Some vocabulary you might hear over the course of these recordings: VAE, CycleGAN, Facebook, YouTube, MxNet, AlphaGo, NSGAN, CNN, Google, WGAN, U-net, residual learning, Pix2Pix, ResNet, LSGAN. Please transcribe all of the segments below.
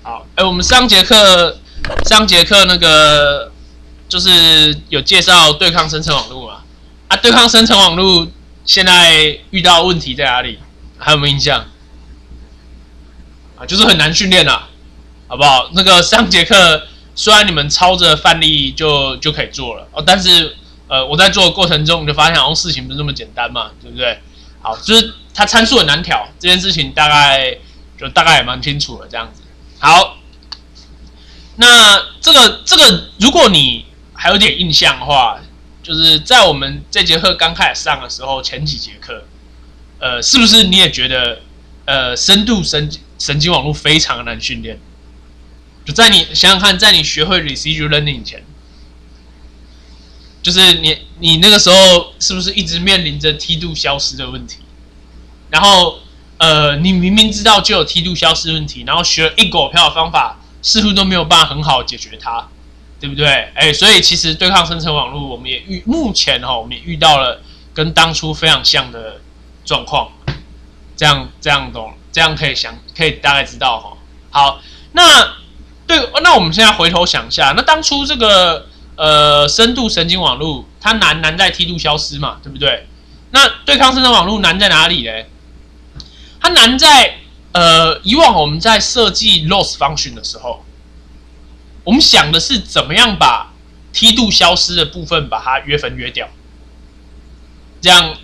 好，我们上节课那个就是有介绍对抗生成网络嘛，对抗生成网络现在遇到问题在哪里？还有没有印象？就是很难训练啦，好不好？那个上节课虽然你们抄着范例就可以做了哦，但是我在做的过程中，你就发现好像事情不是那么简单嘛，对不对？好，就是它参数很难调，这件事情大概也蛮清楚了这样子。好，那这个，如果你还有点印象的话，就是在我们这节课刚开始上的时候，前几节课，是不是你也觉得深度神经网络非常难训练？就在你想想看，在你学会 residual learning 以前。就是你那个时候是不是一直面临着梯度消失的问题？然后，你明明知道就有梯度消失问题，然后学了一狗票的方法，似乎都没有办法很好解决它，对不对？所以其实对抗生成网络，我们也目前我们也遇到了跟当初非常像的状况。这样懂？这样可以大概知道哈。好，那我们现在回头想一下，那当初这个。深度神经网络它难在梯度消失嘛，对不对？那对抗生成网络难在哪里呢？它难在以往我们在设计 loss function 的时候，我们想的是怎么样把梯度消失的部分把它约分约掉。这样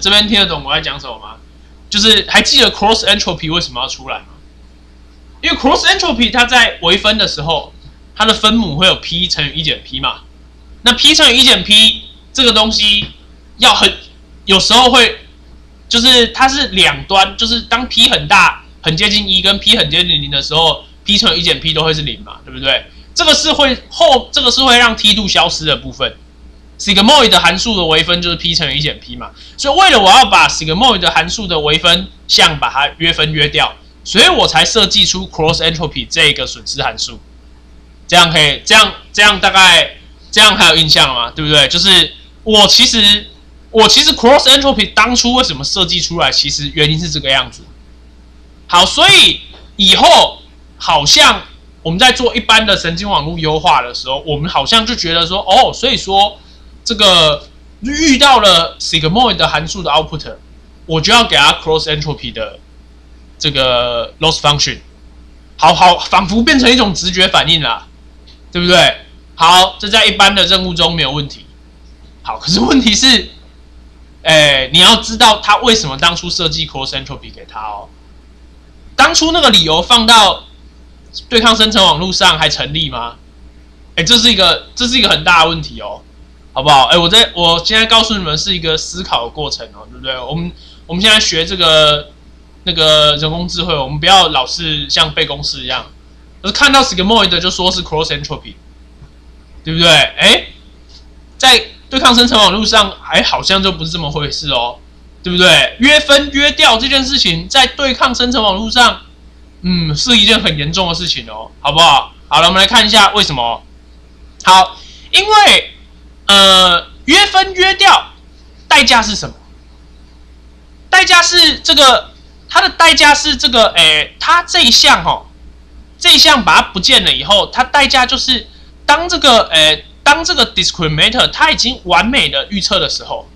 这边听得懂我在讲什么吗？就是还记得 cross entropy 为什么要出来吗？因为 cross entropy 它在微分的时候。它的分母会有 p 乘以 1-p 嘛？那 p 乘以 1-p 这个东西要有时候会，就是它是两端，就是当 p 很大，很接近1跟 p 很接近0的时候 ，p 乘以 1-p 都会是0嘛，对不对？这个是会让梯度消失的部分。sigmoid 的函数的微分就是 p 乘以 1-p 嘛，所以为了我要把 sigmoid 的函数的微分项把它约分约掉，所以我才设计出 cross entropy 这个损失函数。这样大概这样还有印象吗？对不对？就是我其实 cross entropy 当初为什么设计出来，其实原因是这个样子。好，所以以后好像我们在做一般的神经网络优化的时候，我们好像就觉得说，哦，所以说这个遇到了 sigmoid 的函数的 output， 我就要给它 cross entropy 的这个 loss function。好，仿佛变成一种直觉反应啦。对不对？好，这在一般的任务中没有问题。好，可是问题是，你要知道他为什么当初设计 cross entropy 给他哦。当初那个理由放到对抗生成网络上还成立吗？这是一个很大的问题哦，好不好？我现在告诉你们是一个思考的过程哦，对不对？我们现在学这个那个人工智慧，我们不要老是像背公式一样。就是看到 sigmoid 就说是 cross entropy， 对不对？在对抗生成网络上，好像就不是这么回事哦，对不对？约分约掉这件事情，在对抗生成网络上，是一件很严重的事情哦，好不好？好了，我们来看一下为什么。好，因为约分约掉，代价是什么？代价是这个，它的代价是这个，它这一项这一项把它不见了以后，它代价就是当这个 discriminator 它已经完美的预测的时候，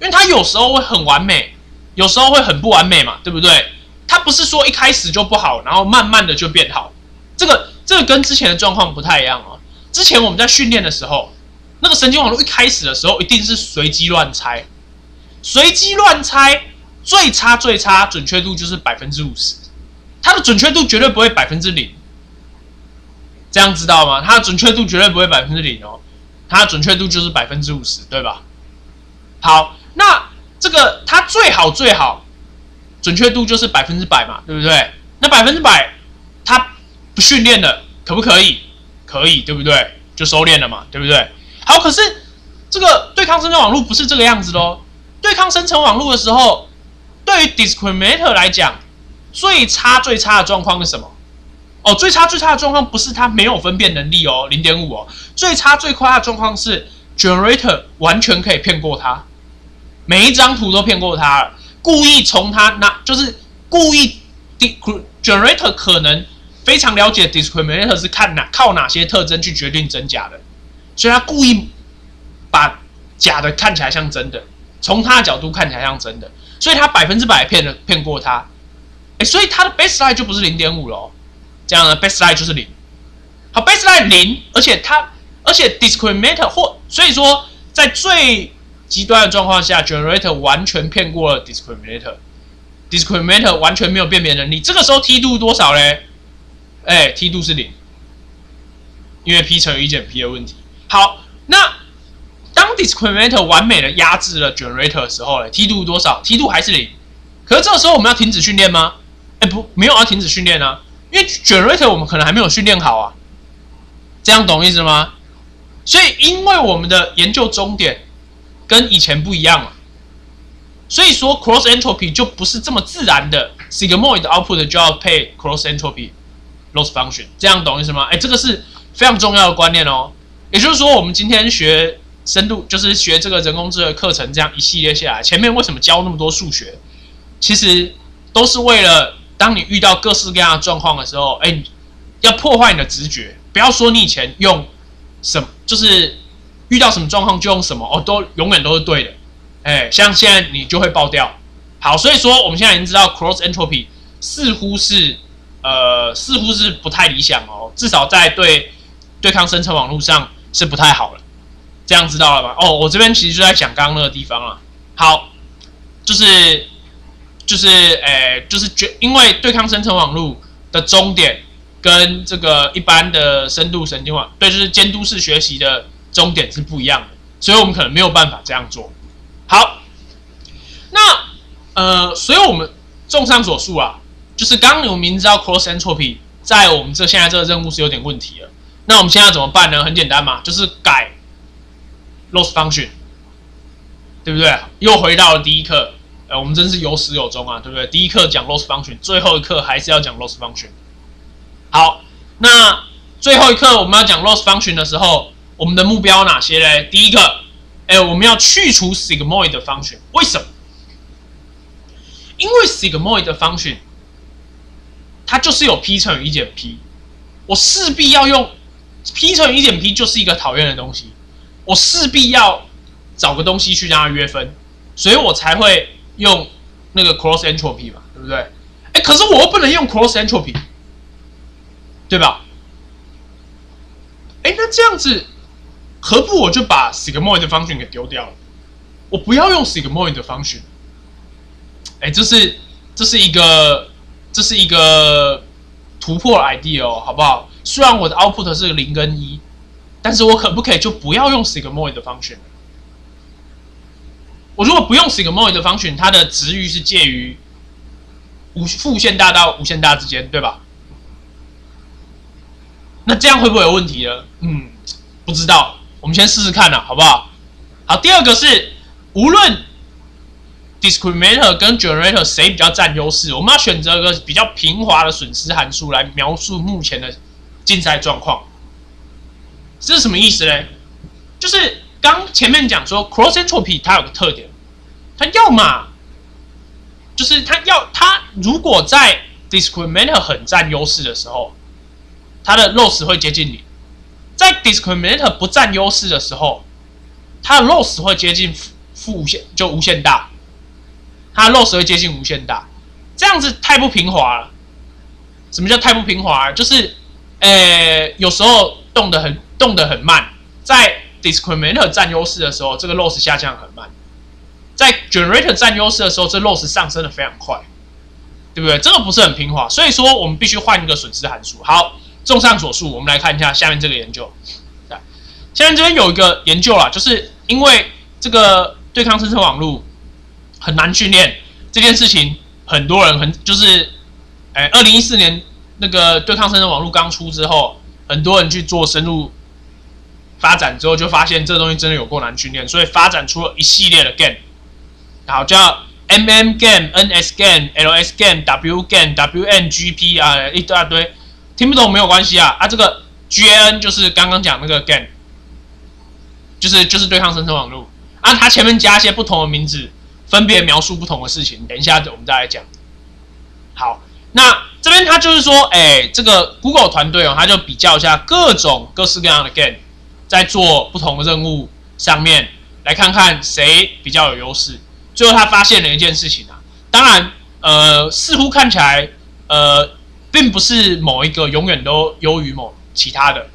因为它有时候会很完美，有时候会很不完美嘛，对不对？它不是说一开始就不好，然后慢慢的就变好。这个跟之前的状况不太一样哦。之前我们在训练的时候，那个神经网络一开始的时候一定是随机乱猜，最差准确度就是50%，它的准确度绝对不会0%。这样知道吗？它的准确度绝对不会0%哦，它的准确度就是50%，对吧？好，那这个它最好准确度就是100%嘛，对不对？那100%它不训练了，可不可以？可以，对不对？就收敛了嘛，对不对？好，可是这个对抗生成网络不是这个样子咯。对抗生成网络的时候，对于 discriminator 来讲，最差的状况是什么？最差的状况不是它没有分辨能力哦，0.5哦。最差的状况是 generator 完全可以骗过它，每一张图都骗过它了，故意从它就是故意 generator 可能非常了解 discriminator 是看靠哪些特征去决定真假的，所以他故意把假的看起来像真的，从他的角度看起来像真的，所以他100%骗过他，所以他的 baseline 就不是 0.5 喽，这样的 baseline 就是0，好 baseline 0，而且 discriminator 所以说在最极端的状况下 ，generator 完全骗过了 discriminator 完全没有辨别能力，这个时候梯度多少嘞？梯度是0，因为 P 乘以1减 P 的问题。好，那当 discriminator 完美的压制了 generator 的时候嘞，梯度多少？梯度还是0。可是这个时候我们要停止训练吗？不，没有要停止训练啊，因为 generator 我们可能还没有训练好啊，这样懂意思吗？所以因为我们的研究终点跟以前不一样了，所以说 cross entropy 就不是这么自然的 sigmoid output 就要配 cross entropy loss function， 这样懂意思吗？这个是非常重要的观念哦。也就是说，我们今天学深度，就是学这个人工智能课程，这样一系列下来，前面为什么教那么多数学，其实都是为了当你遇到各式各样的状况的时候，要破坏你的直觉，不要说你以前用什么，就是遇到什么状况就用什么，都永远都是对的。像现在你就会爆掉。好，所以说我们现在已经知道 cross entropy 似乎是不太理想哦，至少在对抗生成网络上是不太好了。这样知道了吧？我这边其实就在讲刚刚那个地方了。好，就是因为对抗生成网络的终点跟这个一般的深度神经网就是监督式学习的终点是不一样的，所以我们可能没有办法这样做。好，那所以我们综上所述啊。就是刚你们明知道 cross entropy 在我们现在这个任务是有点问题了，那我们现在怎么办呢？很简单嘛，就是改 loss function， 对不对？又回到了第一课，我们真是有始有终啊，对不对？第一课讲 loss function， 最后一课还是要讲 loss function。好，那最后一课我们要讲 loss function 的时候，我们的目标哪些嘞？第一个，我们要去除 sigmoid 的 function， 为什么？因为 sigmoid 的 function。它就是有 P 乘以1减 P， 我势必要用 P 乘以1减 P 就是一个讨厌的东西，我势必要找个东西去让它约分，所以我才会用那个 cross entropy 嘛，对不对？可是我又不能用 cross entropy， 对吧？那这样子何不我就把 sigmoid 的 function 给丢掉了？我不要用 sigmoid 的 function。这是一个突破 idea 哦，好不好？虽然我的 output 是0跟1，但是我可不可以就不要用 sigmoid 的 function？ 我如果不用 sigmoid 的 function， 它的值域是介于负限大到无限大之间，对吧？那这样会不会有问题呢？不知道，我们先试试看啦，好不好？好，第二个是无论。discriminator 跟 generator 谁比较占优势？我们要选择一个比较平滑的损失函数来描述目前的竞赛状况。这是什么意思呢？就是刚前面讲说 cross entropy 它有个特点，它要嘛就是它如果在 discriminator 很占优势的时候，它的 loss 会接近0；在 discriminator 不占优势的时候，它的 loss 会接近无限大。它 loss 会接近无限大，这样子太不平滑了。什么叫太不平滑？就是，有时候动得很慢，在 discriminator 占优势的时候，这个 loss 下降很慢；在 generator 占优势的时候，这 loss 上升的非常快，对不对？这个不是很平滑，所以说我们必须换一个损失函数。好，综上所述，我们来看一下下面这个研究。下面这边有一个研究啦，就是因为这个对抗生成网络。很难训练这件事情，很多人就是，2014年那个对抗生成网络刚出之后，很多人去做深入发展之后，就发现这东西真的有够难训练，所以发展出了一系列的 GAN， 然后叫 GAN、NSGAN、LSGAN、WGAN、WNGP 啊，一大堆，听不懂没有关系啊，这个 GAN 就是刚刚讲那个 GAN， 就是对抗生成网络啊，它前面加一些不同的名字。分别描述不同的事情，等一下我们再来讲。好，那这边他就是说，这个 Google 团队哦，他就比较一下各式各样的 GAN， 在做不同的任务上面，来看看谁比较有优势。最后他发现了一件事情啊，当然，似乎看起来，并不是某一个永远都优于某其他的，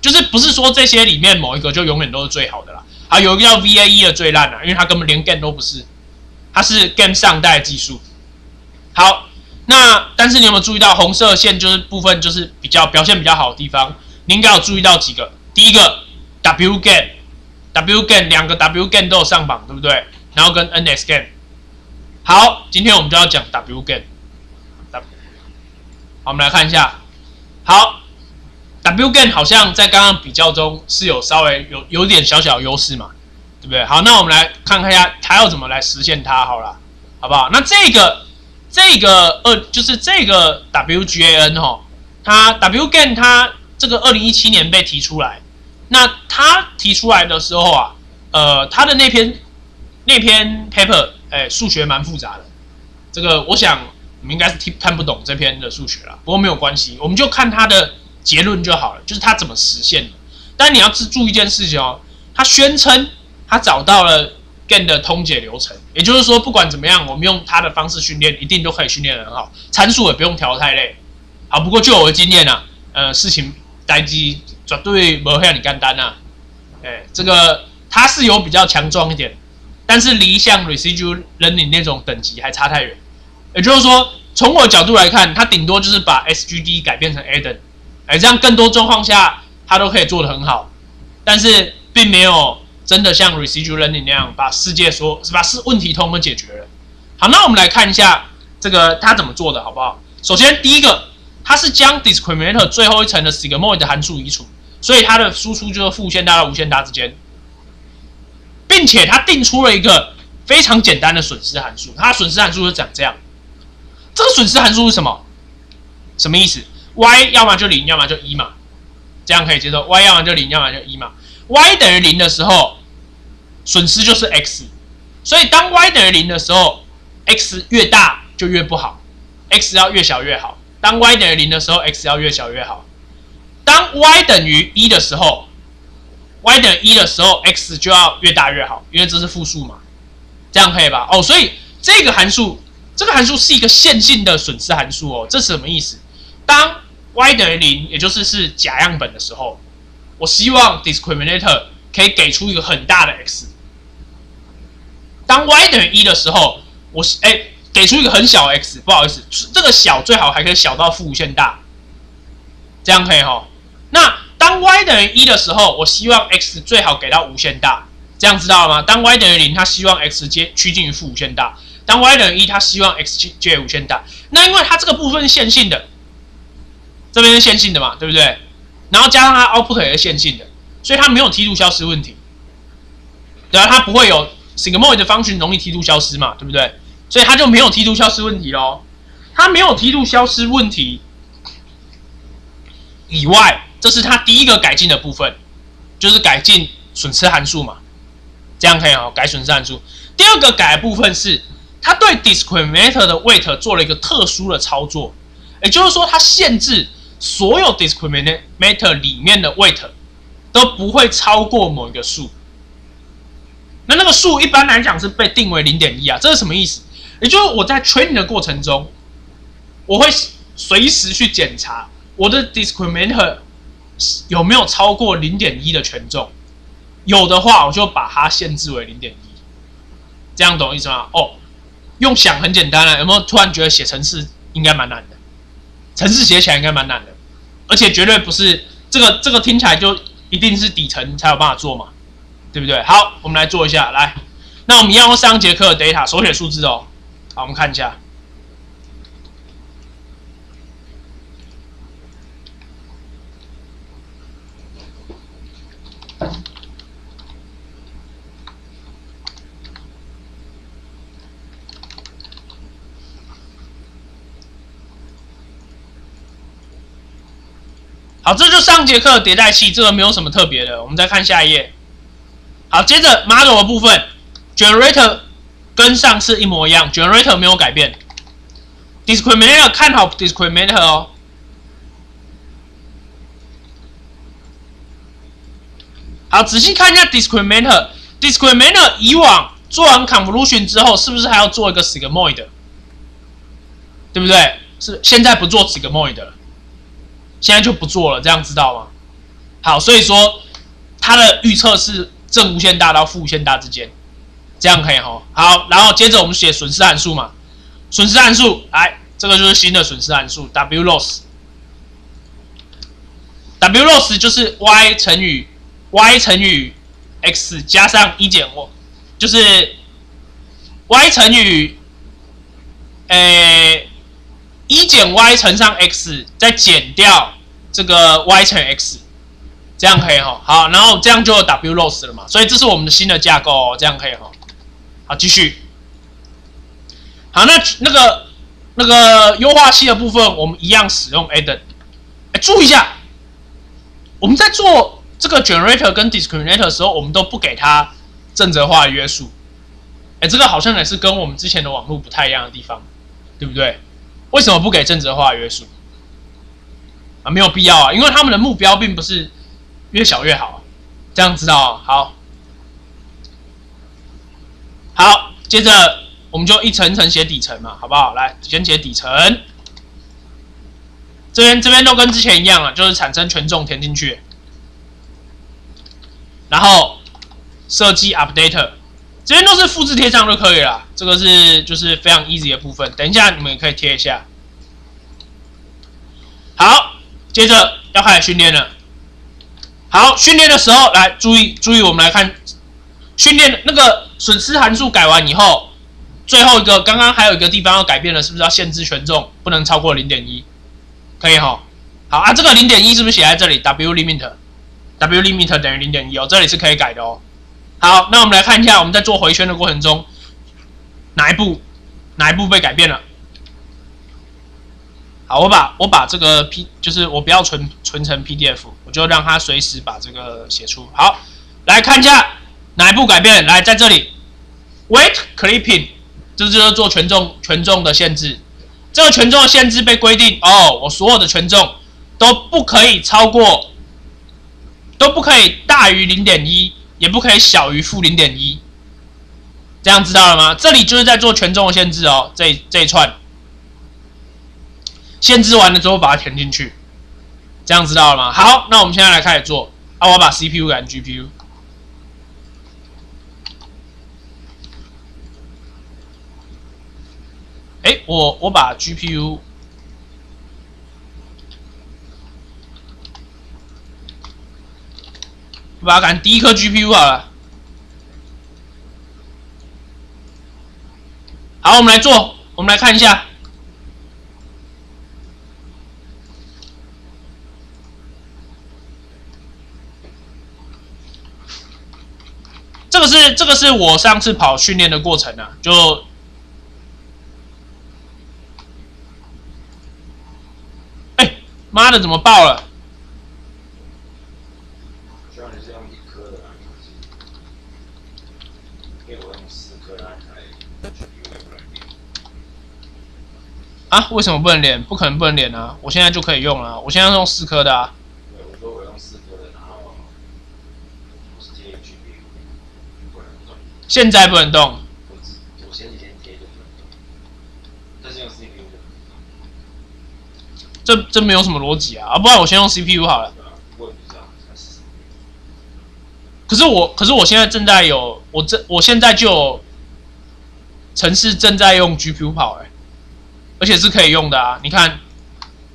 就是不是说这些里面某一个就永远都是最好的啦。还有一个叫 VAE 的最烂啦，因为它根本连 GAN 都不是，它是 GAN 上代技术。好。那但是你有没有注意到红色线就是部分就是比较表现比较好的地方？你应该有注意到几个？第一个 WGAN 两个 WGAN 都有上榜，对不对？然后跟 NSGAN。好，今天我们就要讲 WGAN。好，我们来看一下。好 ，WGAN 好像在刚刚比较中是有稍微有点小小的优势嘛，对不对？好，那我们来看看一下它要怎么来实现它，好了，好不好？那这个就是这个 WGAN 哈，它 WGAN 它这个2017年被提出来，那它提出来的时候啊，它的那篇 paper， 数学蛮复杂的，这个我想你们应该是看不懂这篇的数学啦，不过没有关系，我们就看它的结论就好了，就是它怎么实现的。但你要注意一件事情哦，它宣称它找到了。GAN 的通解流程，也就是说，不管怎么样，我们用它的方式训练，一定都可以训练得很好，参数也不用调太累。好，不过就我的经验啊，事情代志绝对不会让你干单啊。这个它是有比较强壮一点，但是离像 residual learning 那种等级还差太远。也就是说，从我的角度来看，它顶多就是把 SGD 改变成 ADAN， 这样更多状况下它都可以做得很好，但是并没有。真的像 residual learning 那样把问题通通解决了。好，那我们来看一下这个它怎么做的，好不好？首先第一个，它是将 discriminator 最后一层的 sigmoid 的函数移除，所以它的输出就是负线搭到无限搭之间，并且它定出了一个非常简单的损失函数。它损失函数是长这样，这个损失函数是什么？什么意思 ？y 要么就0，要么就1嘛，这样可以接受。y 要么就0，要么就1嘛。y 等于0的时候。损失就是 x， 所以当 y 等于0的时候 ，x 越大就越不好 ，x 要越小越好。当 y 等于0的时候 ，x 要越小越好。当 y 等于1的时候 ，x 就要越大越好，因为这是负数嘛，这样可以吧？哦，所以这个函数是一个线性的损失函数哦，这是什么意思？当 y 等于0，也就是假样本的时候，我希望 discriminator 可以给出一个很大的 x。当 y 等于1的时候，我给出一个很小的 x， 不好意思，这个小最好还可以小到负无限大，这样可以齁。那当 y 等于1的时候，我希望 x 最好给到无限大，这样知道了吗？当 y 等于0，他希望 x 趋近于负无限大；当 y 等于1，他希望 x 趋近于无限大。那因为它这个部分是线性的，这边是线性的嘛，对不对？然后加上它 output 也是线性的，所以它没有梯度消失问题，对啊，它不会有。sigmoid 的方程容易梯度消失嘛，对不对？所以它就没有梯度消失问题咯。它没有梯度消失问题以外，这是它第一个改进的部分，就是改进损失函数嘛。这样可以哦，改损失函数。第二个改的部分是，它对 discriminator 的 weight 做了一个特殊的操作，也就是说，它限制所有 discriminator 里面的 weight 都不会超过某一个数。那个数一般来讲是被定为 0.1 啊，这是什么意思？也就是我在 training 的过程中，我会随时去检查我的 discriminator 有没有超过 0.1 的权重，有的话我就把它限制为 0.1， 这样懂意思吗？哦，用想很简单啊，有没有突然觉得写程式应该蛮难的？程式写起来应该蛮难的，而且绝对不是这个听起来就一定是底层才有办法做嘛。对不对？好，我们来做一下。来，那我们一样用上节课的 data 手写数字哦。好，我们看一下。好，这就上节课的迭代器，这个没有什么特别的。我们再看下一页。好，接着 model 的部分 ，generator 跟上次一模一样 ，generator 没有改变， discriminator 看好 discriminator 哦。好，仔细看一下 discriminator。discriminator 以往做完 convolution 之后，是不是还要做一个 sigmoid？ 对不对？是，现在不做 sigmoid 了，现在就不做了，这样知道吗？好，所以说它的预测是正无限大到负无限大之间，这样可以吼。好，然后接着我们写损失函数嘛，损失函数来，这个就是新的损失函数 W loss。W loss 就是 y 乘以 x 加上一减 y， 就是 y 乘以一减 y 乘上 x， 再减掉这个 y 乘 x， 这样可以吼。好，然后这样就有 W loss 了嘛，所以这是我们的新的架构哦，这样可以吼。好，继续。好，那个优化器的部分，我们一样使用 Adam。哎，注意一下，我们在做这个 generator 跟 discriminator 的时候，我们都不给它正则化的约束。哎，这个好像也是跟我们之前的网络不太一样的地方，对不对？为什么不给正则化约束啊？没有必要啊，因为他们的目标并不是越小越好，这样知道？好，好，接着我们就一层一层写底层嘛，好不好？来，先写底层，这边都跟之前一样了，就是产生权重填进去，然后设计 updater。这边都是复制贴上就可以了，这个是就是非常 easy 的部分。等一下你们也可以贴一下。好，接着要开始训练了。好，训练的时候来注意，我们来看训练那个损失函数改完以后，最后一个刚刚还有一个地方要改变了，是不是要限制权重不能超过 0.1？ 可以齁。好啊，这个 0.1 是不是写在这里 ？W limit，W limit 等于 0.1 哦，这里是可以改的哦。好，那我们来看一下，我们在做回圈的过程中，哪一步被改变了？好，我把这个 就是我不要存成 PDF， 我就让它随时把这个写出。好，来看一下哪一步改变？来，在这里 weight clipping， 这就是做权重的限制。这个权重的限制被规定哦，我所有的权重都不可以大于 0.1。也不可以小于负 0.1， 这样知道了吗？这里就是在做权重的限制哦，这一串限制完了之后把它填进去，这样知道了吗？好，那我们现在来开始做啊，我把 CPU 改成 GPU。哎，我把 GPU。我把它改成第一颗 GPU 好了。好，我们来看一下。这个是我上次跑训练的过程啊，就哎妈的，怎么爆了？啊，为什么不能连？不可能不能连啊！我现在就可以用了、啊，我现在用四颗的啊。对，我说我用四颗的，然后我是贴 GPU， 不能动。现在不能动。我前几天贴就不能动，但是用 CPU 就能动。这没有什么逻辑啊！啊，不然我先用 CPU 好了。我也不知道。可是我现在正在有我现在就有程式正在用 GPU 跑哎、欸。而且是可以用的啊！你看，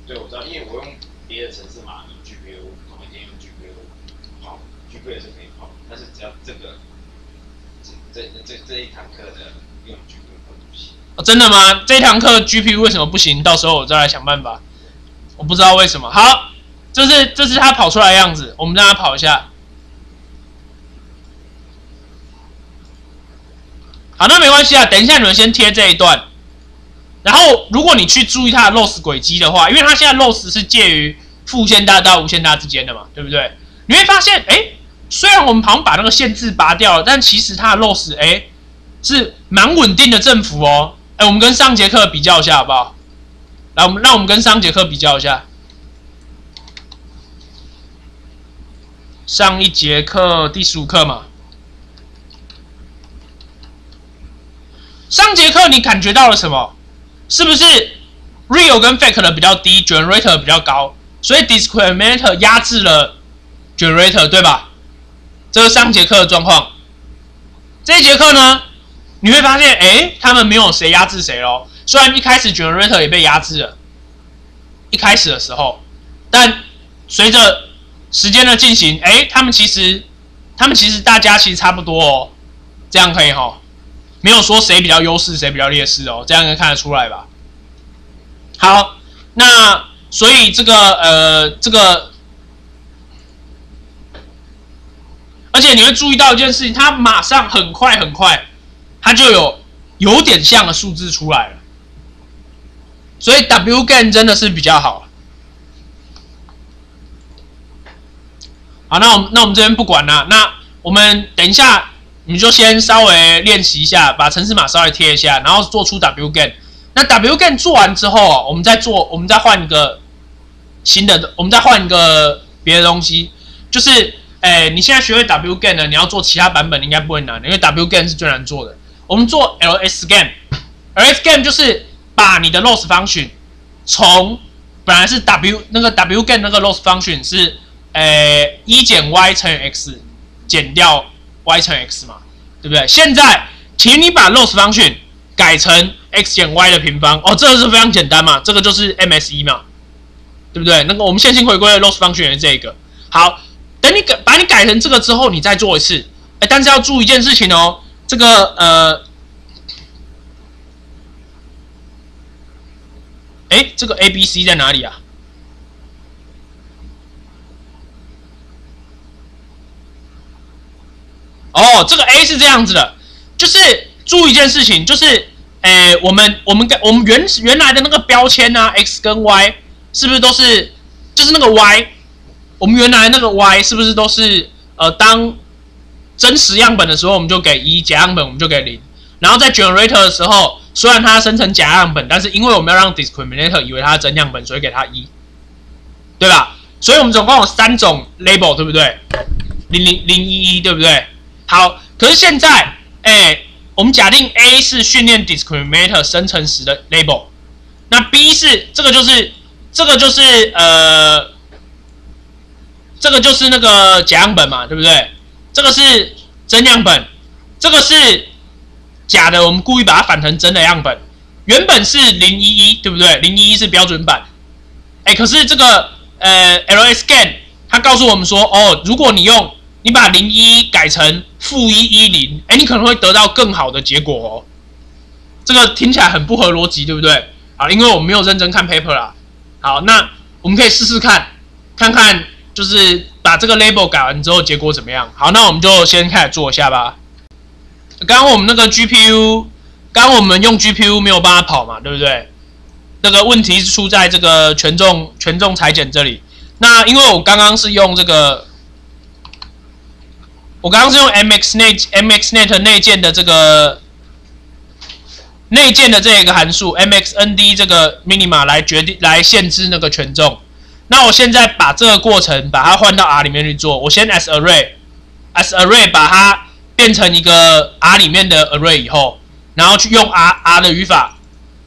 对，我知道，因为我用别的程式嘛，用 GPU， 我每天用 GPU 跑 ，GPU 也是可以跑，但是只要这一堂课的用 GPU 跑不行。哦，真的吗？这一堂课 GPU 为什么不行？到时候我再来想办法。我不知道为什么。好，这是它跑出来的样子，我们让它跑一下。好，那没关系啊，等一下你们先贴这一段。然后，如果你去注意它的 loss 轨迹的话，因为它现在 loss 是介于负无限大到无限大之间的嘛，对不对？你会发现，哎，虽然我们好像把那个限制拔掉了，但其实它的 loss 哎是蛮稳定的振幅哦。哎，我们跟上节课比较一下好不好？来，让我们跟上一节课比较一下。上一节课第15课嘛，上节课你感觉到了什么？是不是 real 跟 fake 的比较低 ，generator 比较高，所以 discriminator 压制了 generator， 对吧？这是上节课的状况。这一节课呢，你会发现，哎，他们没有谁压制谁咯。虽然一开始 generator 也被压制了，一开始的时候，但随着时间的进行，哎，他们其实大家其实差不多哦，这样可以吼。没有说谁比较优势，谁比较劣势哦，这样能看得出来吧？好，那所以这个，而且你会注意到一件事情，它马上很快，它就有点像的数字出来了，所以 WGAN 真的是比较好。好，那我们这边不管啦，那我们等一下。你就先稍微练习一下，把程式码稍微贴一下，然后做出 WGAN。那 WGAN 做完之后，我们再换一个新的，我们再换一个别的东西。就是，你现在学会 WGAN 了，你要做其他版本应该不会难，因为 WGAN 是最难做的。我们做 LSGAN 就是把你的 loss function 从本来是 WGAN 那个 loss function 是，1减 y 乘以 x 减掉。y 乘 x 嘛，对不对？现在，请你把 loss function 改成 x 减 y 的平方。哦，这个是非常简单嘛，这个就是 MSE 嘛，对不对？那个我们线性回归的 loss function 是这个。好，等你把你改成这个之后，你再做一次。哎，但是要注意一件事情哦，这个这个 A B C 在哪里啊？哦，这个 A 是这样子的，就是注意一件事情，就是，我们原来的那个标签啊 ，x 跟 y 是不是都是，就是那个 y， 我们原来那个 y 是不是都是，当真实样本的时候我们就给1，假样本我们就给0，然后在 generator 的时候，虽然它生成假样本，但是因为我们要让 discriminator 以为它是真样本，所以给它1，对吧？所以我们总共有3种 label， 对不对？00011，对不对？好，可是现在，我们假定 A 是训练 discriminator 生成时的 label， 那 B 是这个就是那个假样本嘛，对不对？这个是真样本，这个是假的，我们故意把它反成真的样本。原本是011，对不对？011是标准版，可是这个LSGAN 它告诉我们说，哦，如果你把011改成-110，你可能会得到更好的结果哦。这个听起来很不合逻辑，对不对？啊，因为我们没有认真看 paper 啦。好，那我们可以试试看看就是把这个 label 改完之后结果怎么样。好，那我们就先开始做一下吧。刚刚我们那个 GPU， 刚刚我们用 GPU 没有办法跑嘛，对不对？那个问题是出在这个权重裁剪这里。那因为我刚刚是用这个。我刚刚是用 MXNet 内建的这个函数 MXND 这个 minima 来限制那个权重。那我现在把这个过程把它换到 R 里面去做。我先 as array 把它变成一个 R 里面的 array 以后，然后去用 R 的语法，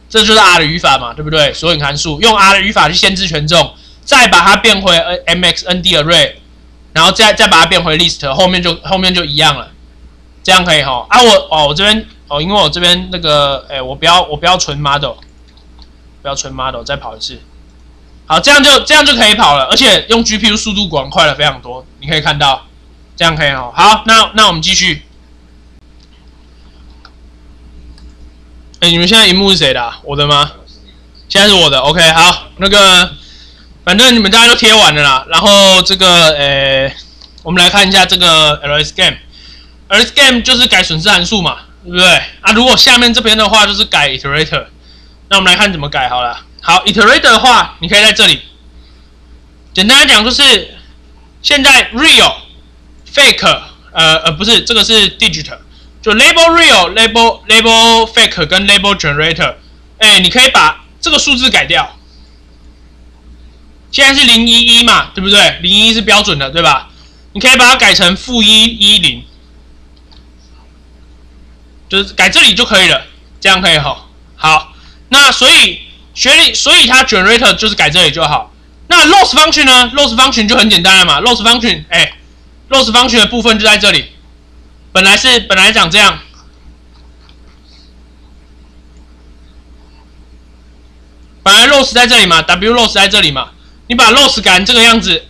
这就是 R 的语法嘛，对不对？索引函数用 R 的语法去限制权重，再把它变回 MXND array。然后再把它变回 list， 后面就一样了，这样可以吼啊我这边哦，因为我这边那个我不要存 model， 不要存 model， 再跑一次，好这样就可以跑了，而且用 GPU 速度果然快了非常多，你可以看到，这样可以吼好，那我们继续。你们现在荧幕是谁的啊？我的吗？现在是我的 ，OK 好那个。反正你们大家都贴完了啦，然后这个我们来看一下这个 LSGAN 就是改损失函数嘛，对不对？啊，如果下面这边的话就是改 iterator， 那我们来看怎么改好了。好 ，iterator 的话，你可以在这里，简单来讲就是现在 real、fake， 不是这个是 digital， 就 label real、label fake 跟 label generator， 你可以把这个数字改掉。现在是011嘛，对不对？ 011是标准的，对吧？你可以把它改成-110，就是改这里就可以了，这样可以吼。好，那所以学理，所以它 generator 就是改这里就好。那 loss function 呢 ？loss function 就很简单了嘛。loss function， loss function 的部分就在这里，本来长这样。 本来 loss 在这里嘛 ，w loss 在这里嘛，你把 loss 改成这个样子，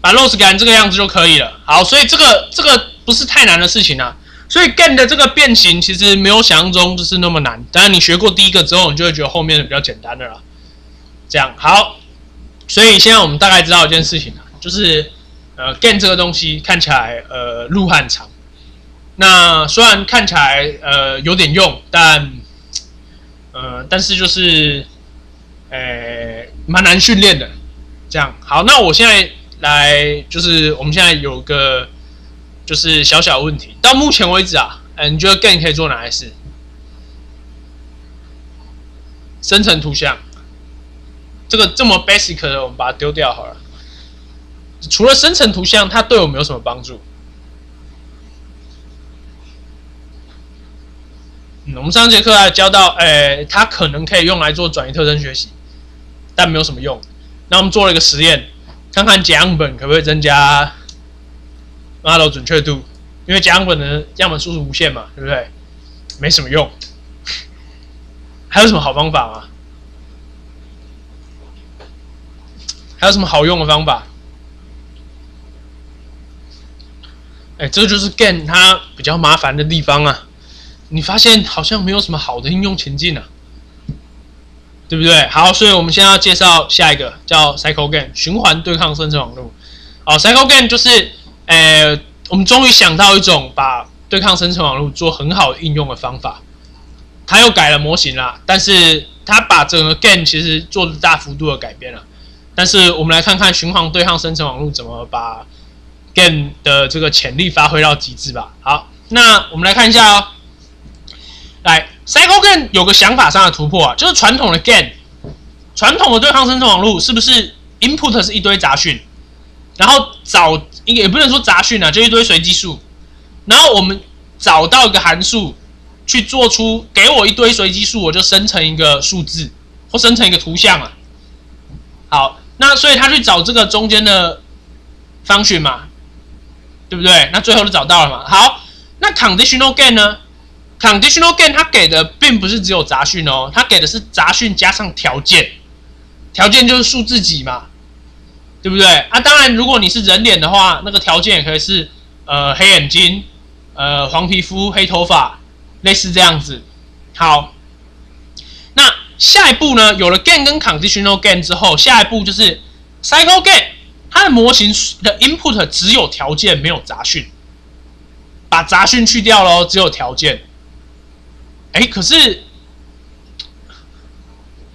把 loss 改成这个样子就可以了。好，所以这个不是太难的事情啊。所以 GAN 的这个变形其实没有想象中就是那么难。当然你学过第一个之后，你就会觉得后面比较简单的啦。这样好，所以现在我们大概知道一件事情啊，就是GAN 这个东西看起来路很长。 那虽然看起来有点用，但是就是蛮难训练的，这样好。那我现在来就是我们现在有个就是小小的问题，到目前为止啊，你觉得GAN可以做哪些事？生成图像，这个这么 basic 的我们把它丢掉好了。除了生成图像，它对我们有什么帮助？ 我们上节课还教到，它可能可以用来做转移特征学习，但没有什么用。那我们做了一个实验，看看解样本可不可以增加 model 准确度，因为解样本的样本数是无限嘛，对不对？没什么用。还有什么好方法吗？还有什么好用的方法？这就是 GAN 它比较麻烦的地方啊。 你发现好像没有什么好的应用情境啊，对不对？好，所以我们现在要介绍下一个叫 CycleGAN 循环对抗生成网络。好 ，CycleGAN 就是，我们终于想到一种把对抗生成网络做很好的应用的方法。它又改了模型啦，但是它把整个 GAN 其实做了大幅度的改变了。但是我们来看看循环对抗生成网络怎么把 GAN 的这个潜力发挥到极致吧。好，那我们来看一下哦。 来 ，CycleGAN 有个想法上的突破啊，就是传统的 GAN， 传统的对抗生成网络是不是 input 是一堆杂讯，然后找也不能说杂讯啊，就一堆随机数，然后我们找到一个函数去做出给我一堆随机数，我就生成一个数字或生成一个图像啊。好，那所以他去找这个中间的 function 嘛，对不对？那最后就找到了嘛。好，那 conditional GAN 呢？ Conditional GAN 它给的并不是只有杂讯哦，它给的是杂讯加上条件，条件就是数字几嘛，对不对？啊，当然如果你是人脸的话，那个条件也可以是黑眼睛、黄皮肤、黑头发，类似这样子。好，那下一步呢？有了 GAN 跟 Conditional GAN 之后，下一步就是 CycleGAN 它的模型的 input 只有条件没有杂讯，把杂讯去掉咯，只有条件。 可是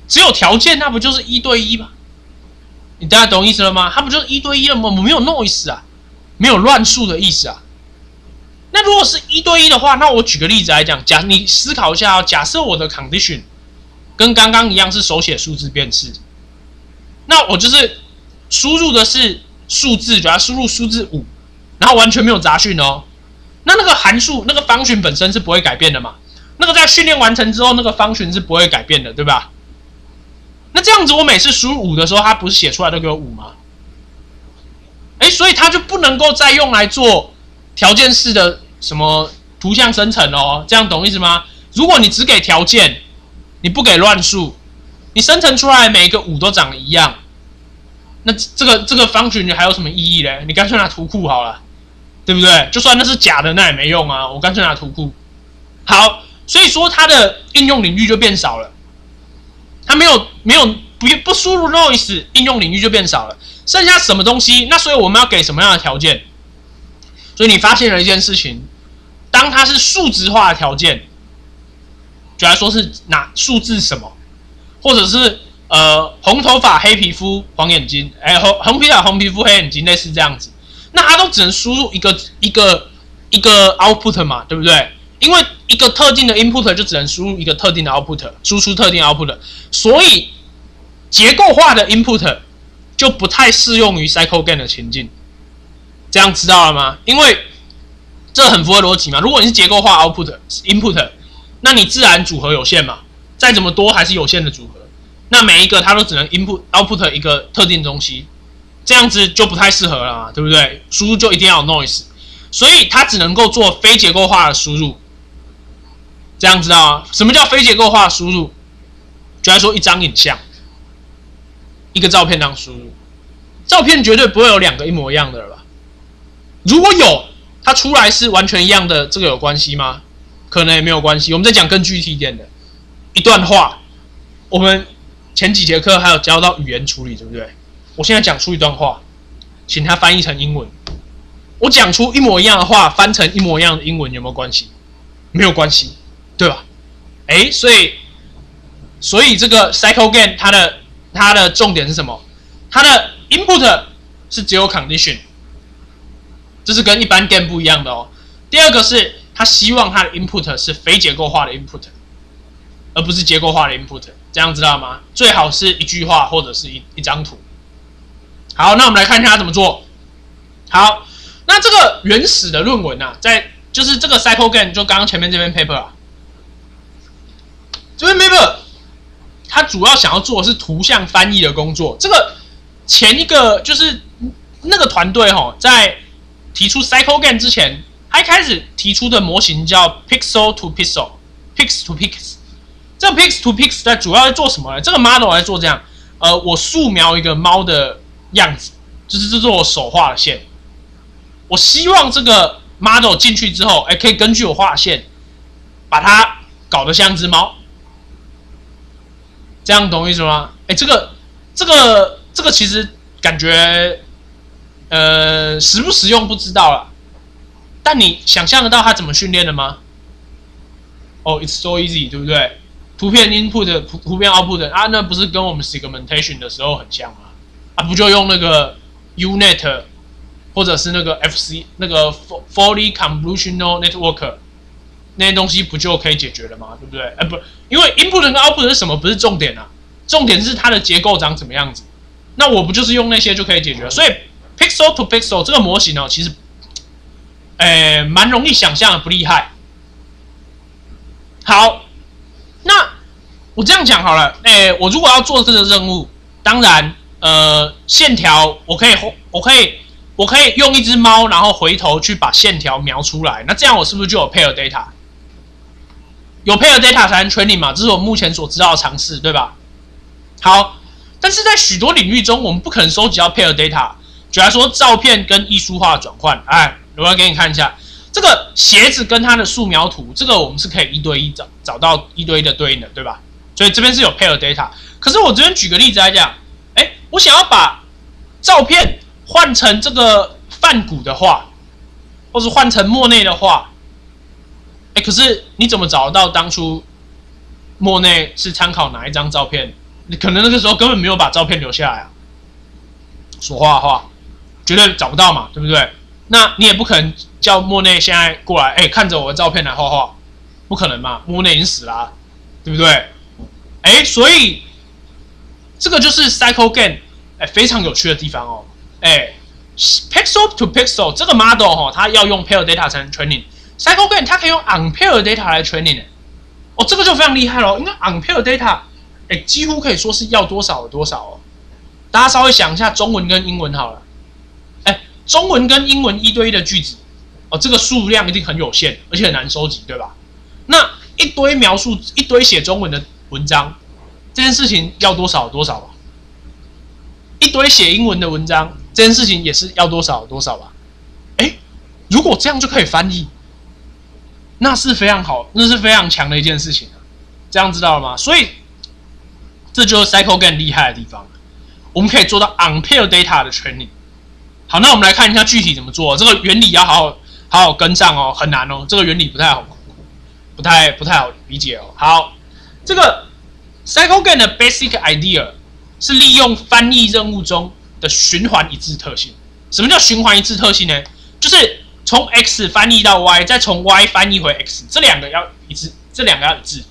只有条件，那不就是1对1吗？你大家懂意思了吗？它不就是1对1了吗？没有 noise 啊，没有乱数的意思啊。那如果是1对1的话，那我举个例子来讲，你思考一下哦。假设我的 condition 跟刚刚一样是手写数字辨识，那我就是输入的是数字，主要输入数字5，然后完全没有杂讯哦。那个函数那个function本身是不会改变的嘛？ 那个在训练完成之后，那个function是不会改变的，对吧？那这样子，我每次输入5的时候，它不是写出来都给我5吗？所以它就不能够再用来做条件式的什么图像生成哦，这样懂意思吗？如果你只给条件，你不给乱数，你生成出来每一个5都长得一样，那这个function还有什么意义嘞？你干脆拿图库好了，对不对？就算那是假的，那也没用啊，我干脆拿图库。好。 所以说，它的应用领域就变少了。它不输入 noise， 应用领域就变少了。剩下什么东西？那所以我们要给什么样的条件？所以你发现了一件事情：当它是数值化的条件，举例说是哪数字什么，或者是红头发、黑皮肤、黄眼睛，红皮肤、红皮肤、黑眼睛，类似这样子。那它都只能输入一个output 嘛，对不对？因为一个特定的 input 就只能输入一个特定的 output， 输出特定 output， 所以结构化的 input 就不太适用于 CycleGAN 的情境。这样知道了吗？因为这很符合逻辑嘛。如果你是结构化 output input， 那你自然组合有限嘛，再怎么多还是有限的组合。那每一个它都只能 input output 一个特定东西，这样子就不太适合了嘛，对不对？输入就一定要有 noise， 所以它只能够做非结构化的输入。 这样知道啊？什么叫非结构化输入？就来说一张影像、一个照片当输入，照片绝对不会有两个一模一样的了吧？如果有，它出来是完全一样的，这个有关系吗？可能也没有关系。我们再讲更具体一点的，一段话，我们前几节课还有教到语言处理，对不对？我现在讲出一段话，请它翻译成英文，我讲出一模一样的话，翻成一模一样的英文，有没有关系？没有关系。 对吧？哎，所以这个 CycleGAN 它的重点是什么？它的 input 是只有 condition， 这是跟一般 GAN 不一样的哦。第二个是它希望它的 input 是非结构化的 input， 而不是结构化的 input， 这样知道吗？最好是一句话或者是一张图。好，那我们来看一下它怎么做。好，那这个原始的论文啊，就是这个 CycleGAN 就刚刚前面这篇 paper 啊。 这边 paper 它主要想要做的是图像翻译的工作。这个前一个就是那个团队哈，在提出 CycleGAN 之前，他一开始提出的模型叫 Pix2Pix。这个 Pix2Pix 在主要在做什么呢？这个 model 来做这样，我素描一个猫的样子，就是这是我手画的线。我希望这个 model 进去之后，哎，可以根据我画的线，把它搞得像只猫。 这样懂我意思吗？哎，这个其实感觉，实不实用不知道啦。但你想象得到它怎么训练的吗？哦、oh, ，it's so easy， 对不对？图片 input 图片 output 啊，那不是跟我们 segmentation 的时候很像吗？啊，不就用那个 U-net 或者是那个 FC 那个 fully convolutional network。 那些东西不就可以解决了吗？对不对？不，因为 input 跟 output 是什么不是重点啊，重点是它的结构长什么样子。那我不就是用那些就可以解决了？所以 Pixel-to-Pixel 这个模型呢、哦，其实，蛮容易想象的，不厉害。好，那我这样讲好了。我如果要做这个任务，当然，线条我可以用一只猫，然后回头去把线条描出来。那这样我是不是就有 pair data？ 有 pair data 才能 training 嘛，这是我目前所知道的常识，对吧？好，但是在许多领域中，我们不可能收集到 pair data。举例说，照片跟艺术化转换，哎，我要给你看一下这个鞋子跟它的素描图，这个我们是可以一对一找到一对一的对应的，对吧？所以这边是有 pair data。可是我这边举个例子来讲，哎，我想要把照片换成这个梵谷的画，或是换成莫内的画。 哎，可是你怎么找到当初莫内是参考哪一张照片？你可能那个时候根本没有把照片留下来啊，所画的画绝对找不到嘛，对不对？那你也不可能叫莫内现在过来，哎，看着我的照片来画画，不可能嘛，莫内已经死了啊，对不对？哎，所以这个就是 CycleGAN 哎非常有趣的地方哦，哎 ，Pixel-to-Pixel 这个 model 哈、哦，它要用 pair data 才能 training。 CycleGAN 它可以用 unpaired data 来 training 哦，这个就非常厉害咯，因为 unpaired data， 几乎可以说是要多少有多少哦。大家稍微想一下中文跟英文好了，中文跟英文一对一的句子，哦，这个数量一定很有限，而且很难收集，对吧？那一堆描述、一堆写中文的文章，这件事情要多少有多少吧？一堆写英文的文章，这件事情也是要多少有多少吧？哎，如果这样就可以翻译。 那是非常好，那是非常强的一件事情啊，这样知道了吗？所以这就是 CycleGAN 厉害的地方，我们可以做到 unpaired data 的 training。好，那我们来看一下具体怎么做，这个原理要好好跟上哦，很难哦，这个原理不太好理解哦。好，这个 CycleGAN 的 basic idea 是利用翻译任务中的循环一致特性。什么叫循环一致特性呢？就是从 x 翻译到 y， 再从 y 翻译回 x， 这两个要一致，这两个要一致。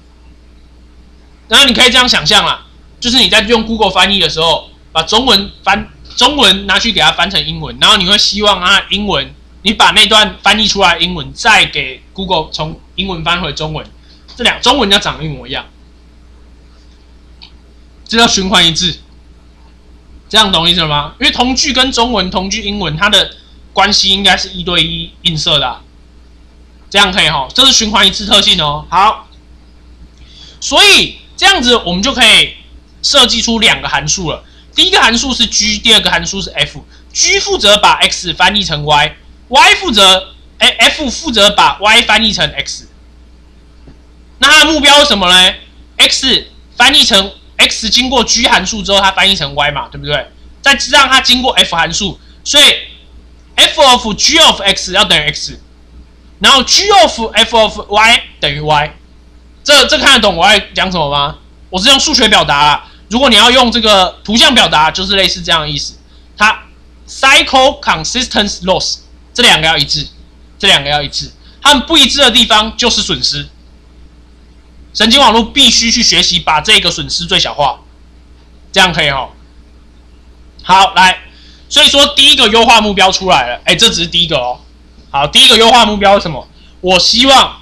然后你可以这样想象啦，就是你在用 Google 翻译的时候，把中文拿去给它翻成英文，然后你会希望啊英文，你把那段翻译出来的英文再给 Google 从英文翻回中文，这两中文要长得一模一样，这叫循环一致。这样懂意思了吗？因为同句跟中文、同句英文它的关系应该是一对一映射的、啊，这样可以哈，这是循环一致特性哦。好，所以这样子我们就可以设计出两个函数了。第一个函数是 g， 第二个函数是 f。g 负责把 x 翻译成 y，y 负责 f 负责把 y 翻译成 x。那它的目标是什么呢 ？x 翻译成 x 经过 g 函数之后，它翻译成 y 嘛，对不对？再让它经过 f 函数，所以 f of g of x 要等于 x， 然后 g of f of y 等于 y。这看得懂我在讲什么吗？我是用数学表达啦。如果你要用这个图像表达，就是类似这样的意思。它 cycle consistency loss 这两个要一致，这两个要一致。它们不一致的地方就是损失。神经网络必须去学习把这个损失最小化，这样可以齁。好，来，所以说第一个优化目标出来了，哎，这只是第一个哦。好，第一个优化目标是什么？我希望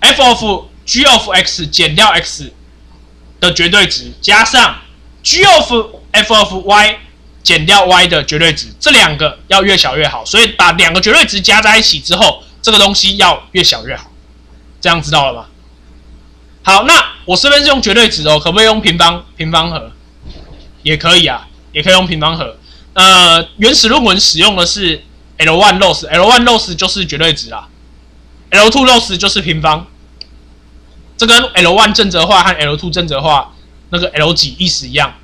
f of g of x 减掉 x 的绝对值，加上 g of f of y 减掉 y 的绝对值，这两个要越小越好。所以把两个绝对值加在一起之后，这个东西要越小越好。这样知道了吗？好，那我这边是用绝对值哦，可不可以用平方和？也可以啊，也可以用平方和。原始论文使用的是 L1 loss，L1 loss 就是绝对值啦 ，L2 loss 就是平方。这跟 L1 正则化和 L2 正则化那个 L 几意思一样，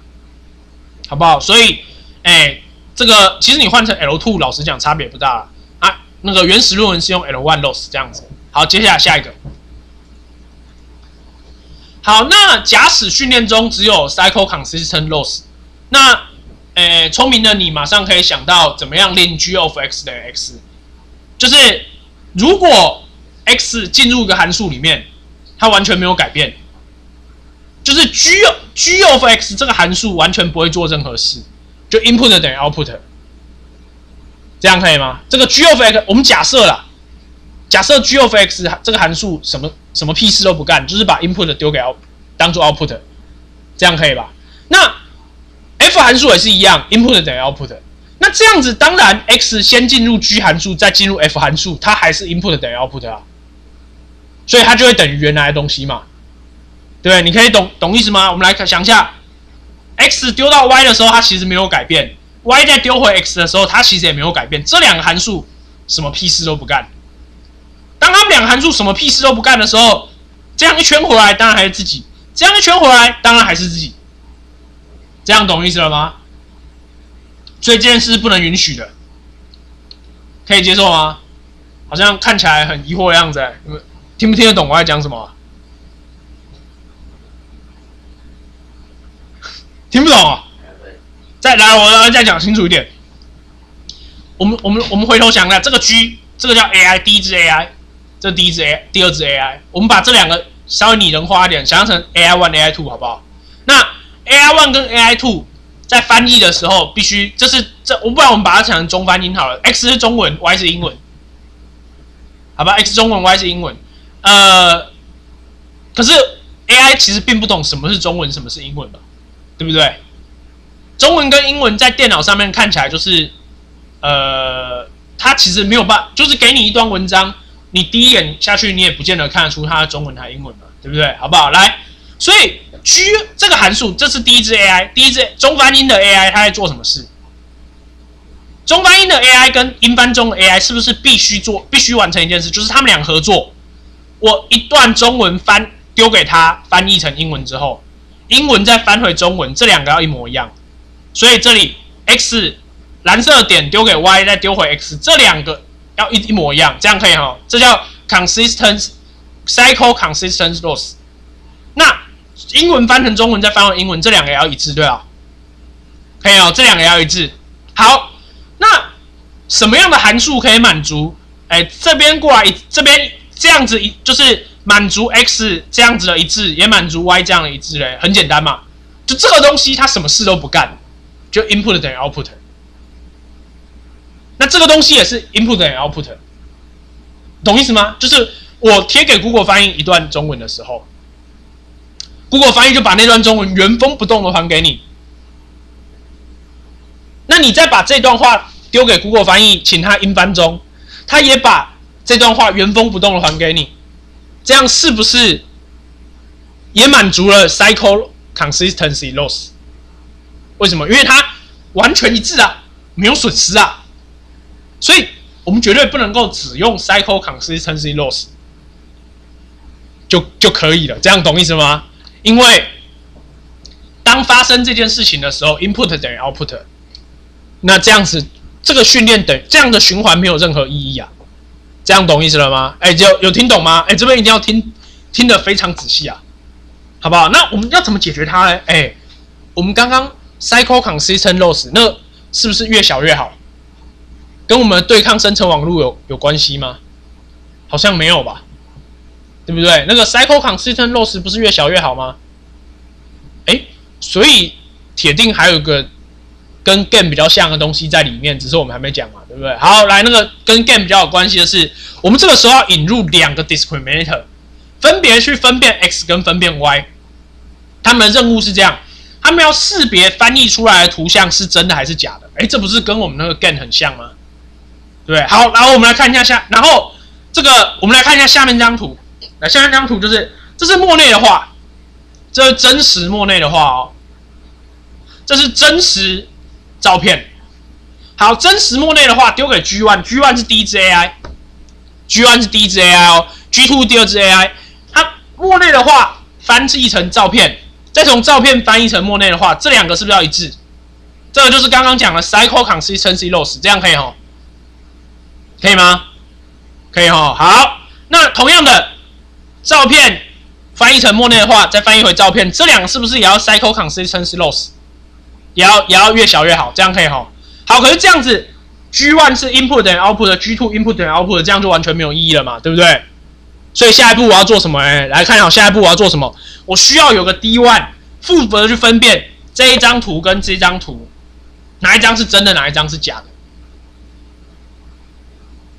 好不好？所以，这个其实你换成 L2， 老实讲差别不大啦啊。那个原始论文是用 L1 loss 这样子。好，接下来下一个。好，那假使训练中只有 cycle consistent loss， 那，聪明的你马上可以想到怎么样令 g of x 等于 x， 就是如果 x 进入一个函数里面，它完全没有改变，就是 g of x 这个函数完全不会做任何事，就 input 等于 output， 这样可以吗？这个 g of x 我们假设啦。假设 g of x 这个函数什么屁事都不干，就是把 input 丢给当做 output， 这样可以吧？那 f 函数也是一样 ，input 等于 output。那这样子当然 x 先进入 g 函数，再进入 f 函数，它还是 input 等于 output 啊，所以它就会等于原来的东西嘛，对不对？你可以懂意思吗？我们来想一下 ，x 丢到 y 的时候，它其实没有改变 ；y 再丢回 x 的时候，它其实也没有改变。这两个函数什么屁事都不干。当他们两个函数什么屁事都不干的时候，这样一圈回来当然还是自己，这样一圈回来当然还是自己，这样懂意思了吗？所以这件事是不能允许的，可以接受吗？好像看起来很疑惑的样子，你们听不听得懂我在讲什么？听不懂啊？再来，我再讲清楚一点。我们回头想一下，这个 G， 这个叫 AI， 第一支 AI。这第一只 AI， 第二只 AI， 我们把这两个稍微拟人化一点，想象成 AI1、AI2， 好不好？那 AI1 跟 AI2 在翻译的时候，必须不然我们把它想成中翻英好了。X 是中文 ，Y 是英文，好吧 ？X 中文 ，Y 是英文。可是 AI 其实并不懂什么是中文，什么是英文吧？对不对？中文跟英文在电脑上面看起来就是，它其实没有办法，就是给你一段文章。你第一眼下去，你也不见得看得出它的中文还英文嘛，对不对？好不好？来，所以 G 这个函数，这是第一只 AI， 第一只中翻英的 AI， 它在做什么事？中翻英的 AI 跟英翻中的 AI 是不是必须完成一件事？就是他们俩合作，我一段中文丢给它翻译成英文之后，英文再翻回中文，这两个要一模一样。所以这里 X 蓝色点丢给 Y， 再丢回 X， 这两个。要一模一样，这样可以哈，这叫 consistent cycle consistent loss。那英文翻成中文再翻回英文，这两个也要一致，对吧？可以哦，这两个也要一致。好，那什么样的函数可以满足？哎，这边过来，这边这样子一就是满足 x 这样子的一致，也满足 y 这样的一致嘞，很简单嘛。就这个东西，它什么事都不干，就 input 等于 output。那这个东西也是 input 等于 output， 懂意思吗？就是我贴给 Google 翻译一段中文的时候 ，Google 翻译就把那段中文原封不动的还给你。那你再把这段话丢给 Google 翻译，请他英翻中，他也把这段话原封不动的还给你，这样是不是也满足了 cycle consistency loss？ 为什么？因为它完全一致啊，没有损失啊，所以我们绝对不能够只用 cycle consistency loss 就可以了，这样懂意思吗？因为当发生这件事情的时候 ，input 等于 output。 那这样子，这个训练等这样的循环没有任何意义啊，这样懂意思了吗？哎、欸，有听懂吗？哎、欸，这边一定要听得非常仔细啊，好不好？那我们要怎么解决它呢？哎、欸，我们刚刚 cycle consistent loss 那是不是越小越好？跟我们对抗生成网络有关系吗？好像没有吧，对不对？那个 cycle consistent loss 不是越小越好吗？哎、欸，所以铁定还有一个 跟 GAN 比较像的东西在里面，只是我们还没讲嘛，对不对？好，来那个跟 GAN 比较有关系的是，我们这个时候要引入两个 discriminator， 分别去分辨 x 跟分辨 y。他们的任务是这样，他们要识别翻译出来的图像是真的还是假的。哎，这不是跟我们那个 GAN 很像吗？对不对？好，然后我们来看一下然后这个我们来看一下下面这张图。那下面这张图就是这是莫内的画，这是真实莫内的画哦，这是真实 照片，好，真实莫内的话丢给 G1，G1 是第一只 AI，G1 是第一只 AI 哦 ，G2 第二只 AI。它莫内的话翻译成照片，再从照片翻译成莫内的话，这两个是不是要一致？这个就是刚刚讲的 cycle consistency loss， 这样可以吼？可以吗？可以吼。好，那同样的照片翻译成莫内的话，再翻译回照片，这两个是不是也要 cycle consistency loss？ 也要越小越好，这样可以吼。好，可是这样子 ，G1 是 input 等于 output 的 ，G2 input 等于 output 的，这样就完全没有意义了嘛，对不对？所以下一步我要做什么？哎，来看好下一步我要做什么？我需要有个 D1 负责去分辨这一张图跟这张图，哪一张是真的，哪一张是假的，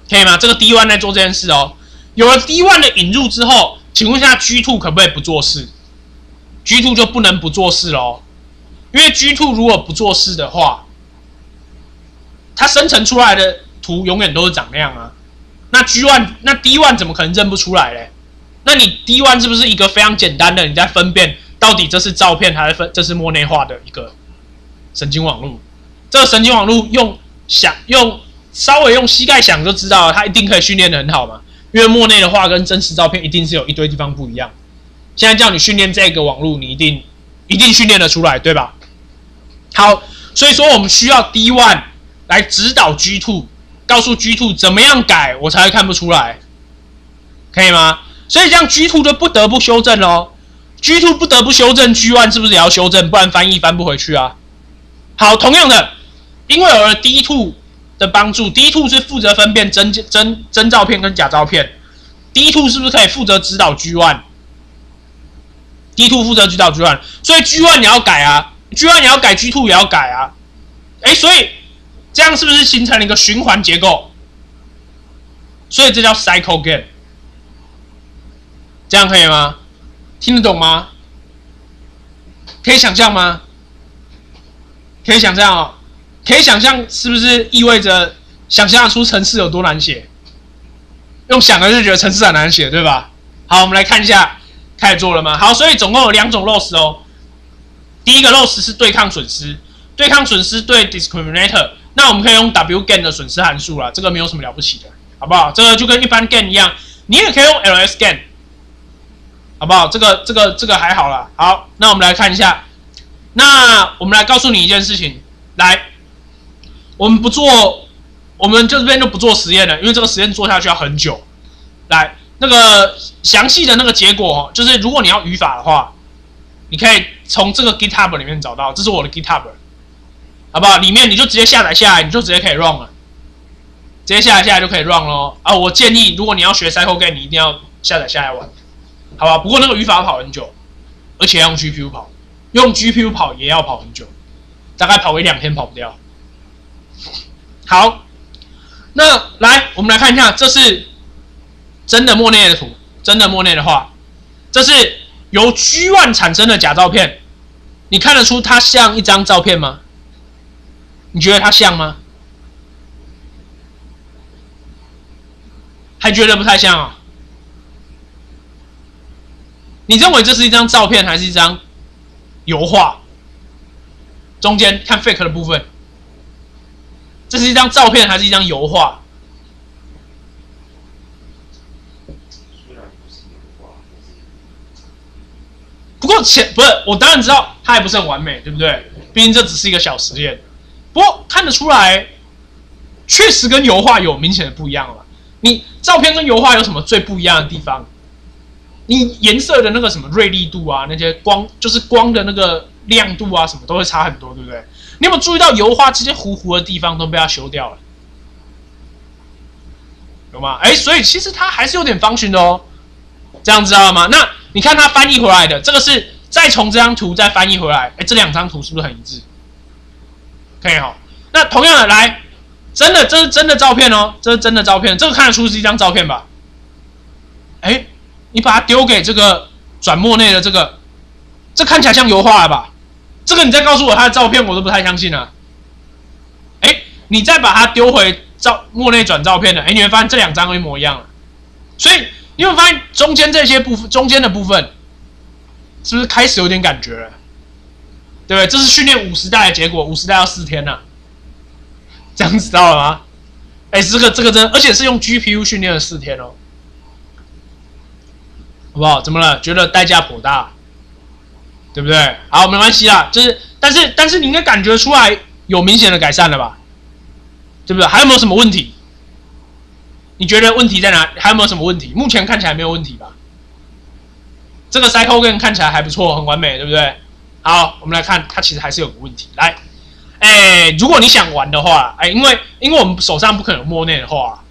可以吗？这个 D1 在做这件事哦。有了 D1 的引入之后，请问一下 G2 可不可以不做事 ？G2 就不能不做事喽。 因为 G2 如果不做事的话，它生成出来的图永远都是长那样啊。那 G1 那 D1 怎么可能认不出来嘞？那你 D1 是不是一个非常简单的你在分辨到底这是照片还是这是莫内画的一个神经网络？这个神经网络稍微用膝盖想就知道了，它一定可以训练得很好嘛。因为莫内的画跟真实照片一定是有一堆地方不一样。现在叫你训练这个网络，你一定训练得出来，对吧？ 好，所以说我们需要 D1 来指导 G2， 告诉 G2 怎么样改，我才会看不出来，可以吗？所以这样 G2 就不得不修正咯。G2 不得不修正 ，G1 是不是也要修正？不然翻译翻不回去啊。好，同样的，因为有了 D2 的帮助 ，D2 是负责分辨真照片跟假照片 ，D2 是不是可以负责指导 G1？D2 负责指导 G1， 所以 G1 也要改啊。 G1 也要改 ，G2 也要改啊，哎，所以这样是不是形成了一个循环结构？所以这叫 CycleGAN， 这样可以吗？听得懂吗？可以想象吗？可以想象哦，可以想象是不是意味着想象得出程式有多难写？用想的就觉得程式很难写，对吧？好，我们来看一下，开始做了吗？好，所以总共有两种 loss 哦。 第一个 loss 是对抗损失，对抗损失对 discriminator， 那我们可以用 WGAN 的损失函数啦，这个没有什么了不起的，好不好？这个就跟一般 GAN 一样，你也可以用 LSGAN， 好不好？这个还好啦。好，那我们来看一下，那我们来告诉你一件事情，来，我们这边就不做实验了，因为这个实验做下去要很久。来，那个详细的那个结果哦，就是如果你要语法的话，你可以 从这个 GitHub 里面找到，这是我的 GitHub， 好不好？里面你就直接下载下来，你就直接可以 run 了，直接下来就可以 run 咯。啊，我建议如果你要学 CycleGAN， 你一定要下载下来玩，好吧？不过那个语法跑很久，而且要用 GPU 跑，用 GPU 跑也要跑很久，大概跑个1-2天跑不掉。好，那来我们来看一下，这是真的莫内的图，真的莫内的画，这是由 G1 产生的假照片。 你看得出它像一张照片吗？你觉得它像吗？还觉得不太像啊？你认为这是一张照片还是一张油画？中间看 fake 的部分，这是一张照片还是一张油画？不过不是，我当然知道。 它还不是很完美，对不对？毕竟这只是一个小实验，不过看得出来，确实跟油画有明显的不一样了。你照片跟油画有什么最不一样的地方？你颜色的那个什么锐利度啊，那些光就是光的那个亮度啊，什么都会差很多，对不对？你有没有注意到油画这些糊糊的地方都被它修掉了？有吗？哎，所以其实它还是有点function的哦，这样知道吗？那你看它翻译回来的，这个是。 再从这张图再翻译回来，哎，这两张图是不是很一致？可以哦。那同样的来，真的这是真的照片哦，这是真的照片，这个看得出是一张照片吧？哎，你把它丢给这个转莫内的这个，这看起来像油画了吧？这个你再告诉我它的照片，我都不太相信了。哎，你再把它丢回莫内转照片的，哎，你会发现这两张都一模一样了。所以你会发现中间这些部分，中间的部分。 是不是开始有点感觉了？对不对？这是训练50代的结果，50代要4天呐、啊，这样知道了吗？哎，这个真的，而且是用 GPU 训练了4天哦，好不好？怎么了？觉得代价颇大，对不对？好，没关系啦，就是，但是你应该感觉出来有明显的改善了吧？对不对？还有没有什么问题？你觉得问题在哪？还有没有什么问题？目前看起来没有问题吧？ 这个 CycleGAN 看起来还不错，很完美，对不对？好，我们来看，它其实还是有个问题。来，哎，如果你想玩的话，哎，因为我们手上不可能有莫内的话，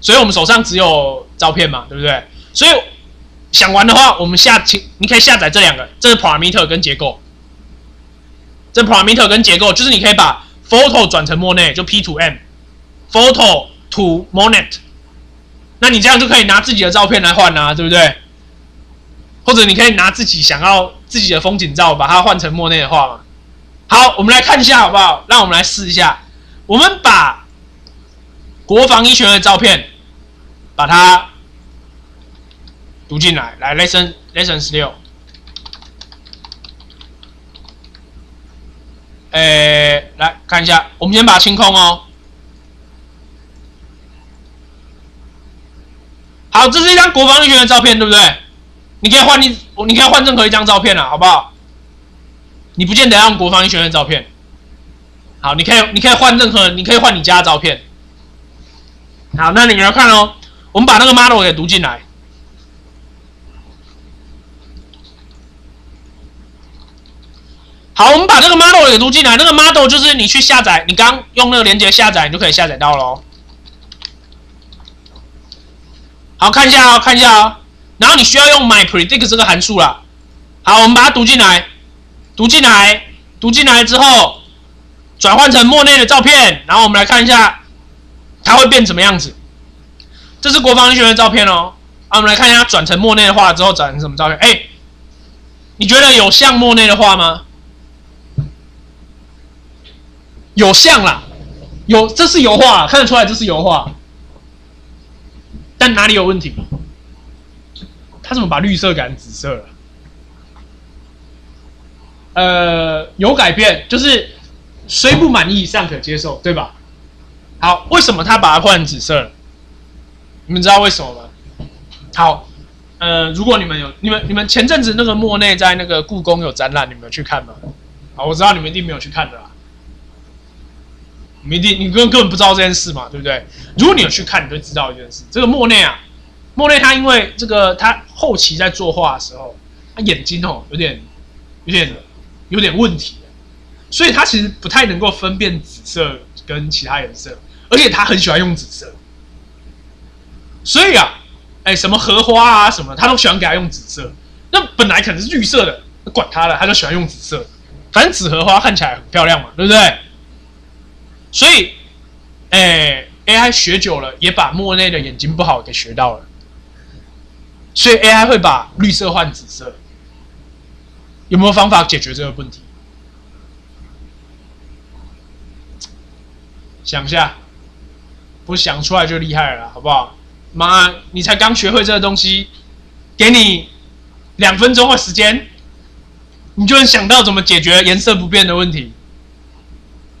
所以我们手上只有照片嘛，对不对？所以想玩的话，我们你可以下载这两个，这是 parameter 跟结构。这 parameter 跟结构就是你可以把 photo 转成莫内，就 P2M，photo to monet， 那你这样就可以拿自己的照片来换啊，对不对？ 或者你可以拿自己想要自己的风景照，把它换成莫内的画嘛。好，我们来看一下好不好？让我们来试一下。我们把国防医学院的照片，把它读进来。来 ，lesson 16。来看一下，我们先把它清空哦。好，这是一张国防医学院的照片，对不对？ 你可以换任何一张照片啦，好不好？你不见得要用国防医学院的照片。好，你可以换任何，你可以换你家的照片。好，那你们要看哦，我们把那个 model 给读进来。好，我们把这个 model 给读进来，那个 model 就是你去下载，你刚用那个连接下载，你就可以下载到咯。好，看一下哦，看一下哦。 然后你需要用 myPredict 这个函数啦。好，我们把它读进来之后，转换成莫内的照片。然后我们来看一下，它会变什么样子。这是国防医学院的照片哦。啊，我们来看一下，转成莫内的画之后转成什么照片？哎，你觉得有像莫内的画吗？有像啦，有，这是油画，看得出来这是油画。但哪里有问题？ 他怎么把绿色改成紫色了？有改变，就是虽不满意尚可接受，对吧？好，为什么他把它换成紫色了？你们知道为什么吗？好，如果你们前阵子那个莫内在那个故宫有展览，你们有去看吗？好，我知道你们一定没有去看的啦，你根本不知道这件事嘛，对不对？如果你有去看，你就知道一件事，这个莫内啊。 莫内他因为这个，他后期在作画的时候，他眼睛哦有点问题，所以他其实不太能够分辨紫色跟其他颜色。而且他很喜欢用紫色，所以啊，什么荷花啊什么，他都喜欢给他用紫色。那本来可能是绿色的，管他了，他就喜欢用紫色。反正紫荷花看起来很漂亮嘛，对不对？所以，AI 学久了，也把莫内的眼睛不好给学到了。所以 AI 会把绿色换紫色，有没有方法解决这个问题？想一下，不想出来就厉害了，好不好？妈，你才刚学会这个东西，给你2分钟的时间，你就能想到怎么解决颜色不变的问题，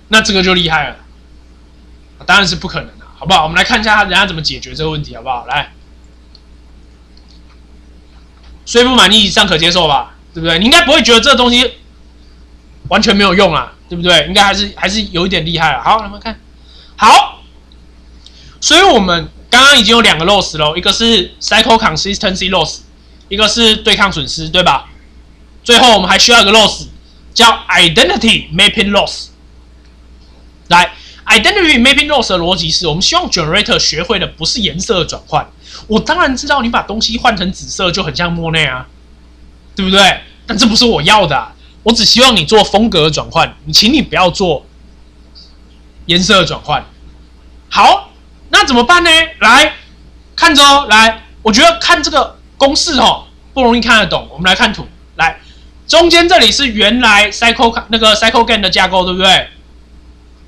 那这个就厉害了。当然是不可能的，好不好？我们来看一下人家怎么解决这个问题，好不好？来。虽不满意，以上可接受吧，对不对？你应该不会觉得这东西完全没有用啊，对不对？应该还是有一点厉害了。好，我们看，好，所以我们刚刚已经有两个 loss 咯，一个是 cycle consistency loss， 一个是对抗损失，对吧？最后我们还需要一个 loss， 叫 identity mapping loss。来 ，identity mapping loss 的逻辑是我们希望 generator 学会的不是颜色的转换。我当然知道你把东西换成紫色就很像莫内啊，对不对？但这不是我要的、啊，我只希望你做风格的转换，你请你不要做颜色的转换。好，那怎么办呢？来看着哦，来，我觉得看这个公式哦不容易看得懂，我们来看图。来，中间这里是原来 CycleGAN 的架构，对不对？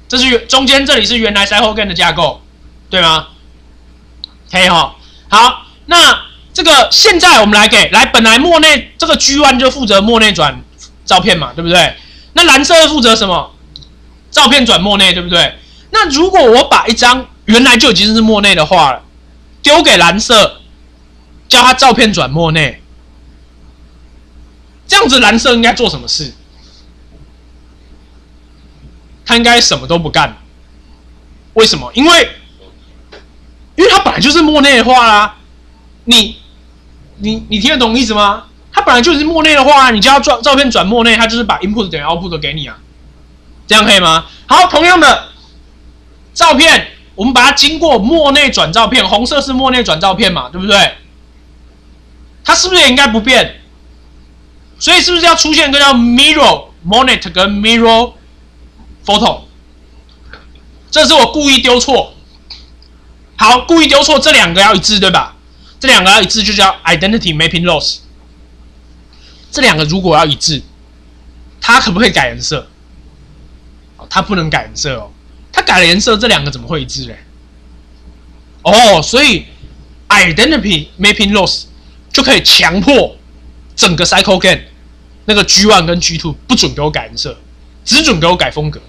这是中间这里是原来 CycleGAN 的架构，对吗？可以哈。好，那这个现在我们来给来，本来莫内这个 G1 就负责莫内转照片嘛，对不对？那蓝色负责什么？照片转莫内，对不对？那如果我把一张原来就已经是莫内的画了，丢给蓝色，叫它照片转莫内，这样子蓝色应该做什么事？它应该什么都不干。为什么？因为它本来就是莫内的画啦，你听得懂意思吗？它本来就是莫内的画、啊，你叫它照片转莫内，它就是把 input 等于 output 给你啊，这样可以吗？好，同样的照片，我们把它经过莫内转照片，红色是莫内转照片嘛，对不对？它是不是也应该不变？所以是不是要出现一个叫 mirror monet 跟 mirror photo？ 这是我故意丢错。好，故意丢错，这两个要一致，对吧？这两个要一致就叫 identity mapping loss。这两个如果要一致，它可不可以改颜色？哦，它不能改颜色哦。它改了颜色，这两个怎么会一致嘞？哦，所以 identity mapping loss 就可以强迫整个 CycleGAN 那个 G1 跟 G2 不准给我改颜色，只准给我改风格，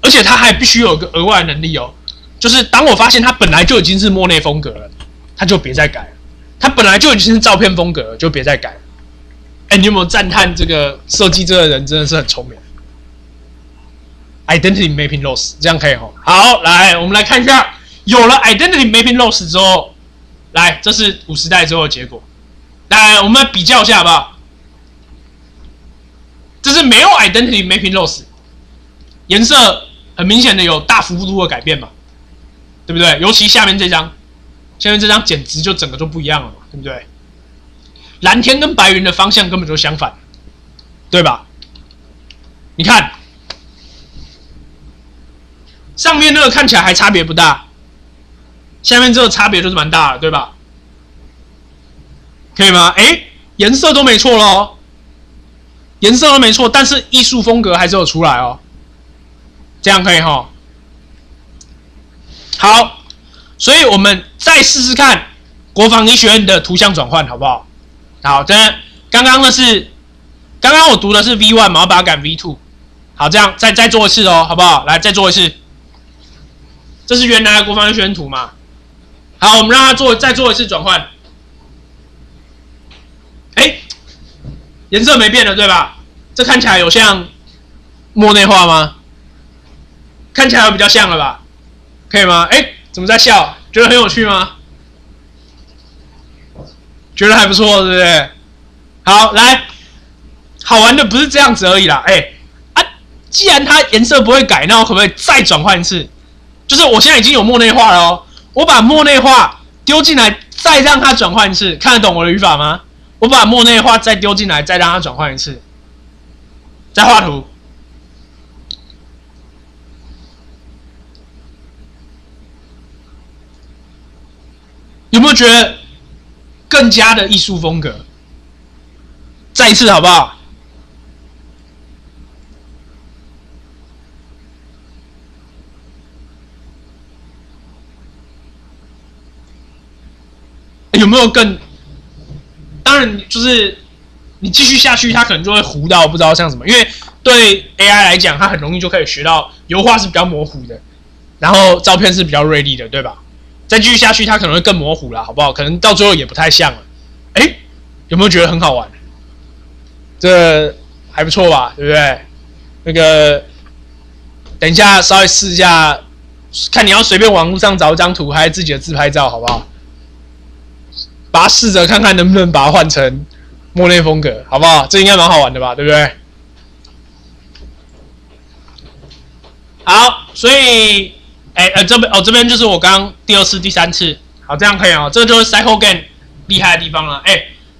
而且它还必须有一个额外的能力哦。就是当我发现它本来就已经是莫内风格了，它就别再改了；它本来就已经是照片风格了，就别再改了。哎，你有没有赞叹这个设计这个人真的是很聪明 ？Identity mapping loss 这样可以吼。好，来我们来看一下，有了 identity mapping loss 之后，来这是50代之后的结果。来，我们来比较一下好不好？这是没有 identity mapping loss， 颜色很明显的有大幅度的改变嘛。对不对？尤其下面这张，下面这张简直就整个就不一样了嘛，对不对？蓝天跟白云的方向根本就相反，对吧？你看上面那个看起来还差别不大，下面这个差别就是蛮大的，对吧？可以吗？哎，颜色都没错咯，颜色都没错，但是艺术风格还是有出来哦，这样可以吼。好，所以我们再试试看国防医学院的图像转换，好不好？好，这刚刚我读的是 V1 嘛，我把它改 V2。好，这样再做一次哦，好不好？来，再做一次。这是原来的国防医学院图嘛？好，我们让它再做一次转换。哎，颜色没变了，对吧？这看起来有像莫内画吗？看起来有比较像了吧？可以吗？哎，怎么在笑？觉得很有趣吗？觉得还不错，对不对？好，来，好玩的不是这样子而已啦。哎，啊，既然它颜色不会改，那我可不可以再转换一次？就是我现在已经有默内化了哦，我把默内化丢进来，再让它转换一次，看得懂我的语法吗？我把默内化再丢进来，再让它转换一次，再画图。 有没有觉得更加的艺术风格？再一次好不好？有没有更？当然，就是你继续下去，它可能就会糊到不知道像什么。因为对 AI 来讲，它很容易就可以学到油画是比较模糊的，然后照片是比较锐利的，对吧？ 再继续下去，它可能会更模糊了，好不好？可能到最后也不太像了。哎，有没有觉得很好玩？这还不错吧，对不对？那个，等一下稍微试一下，看你要随便网络上找一张图，还是自己的自拍照，好不好？把它试着看看能不能把它换成莫内风格，好不好？这应该蛮好玩的吧，对不对？好，所以。 这边哦，这边就是我刚第二次、第三次，好，这样可以哦，这就是 CycleGAN 厉害的地方了。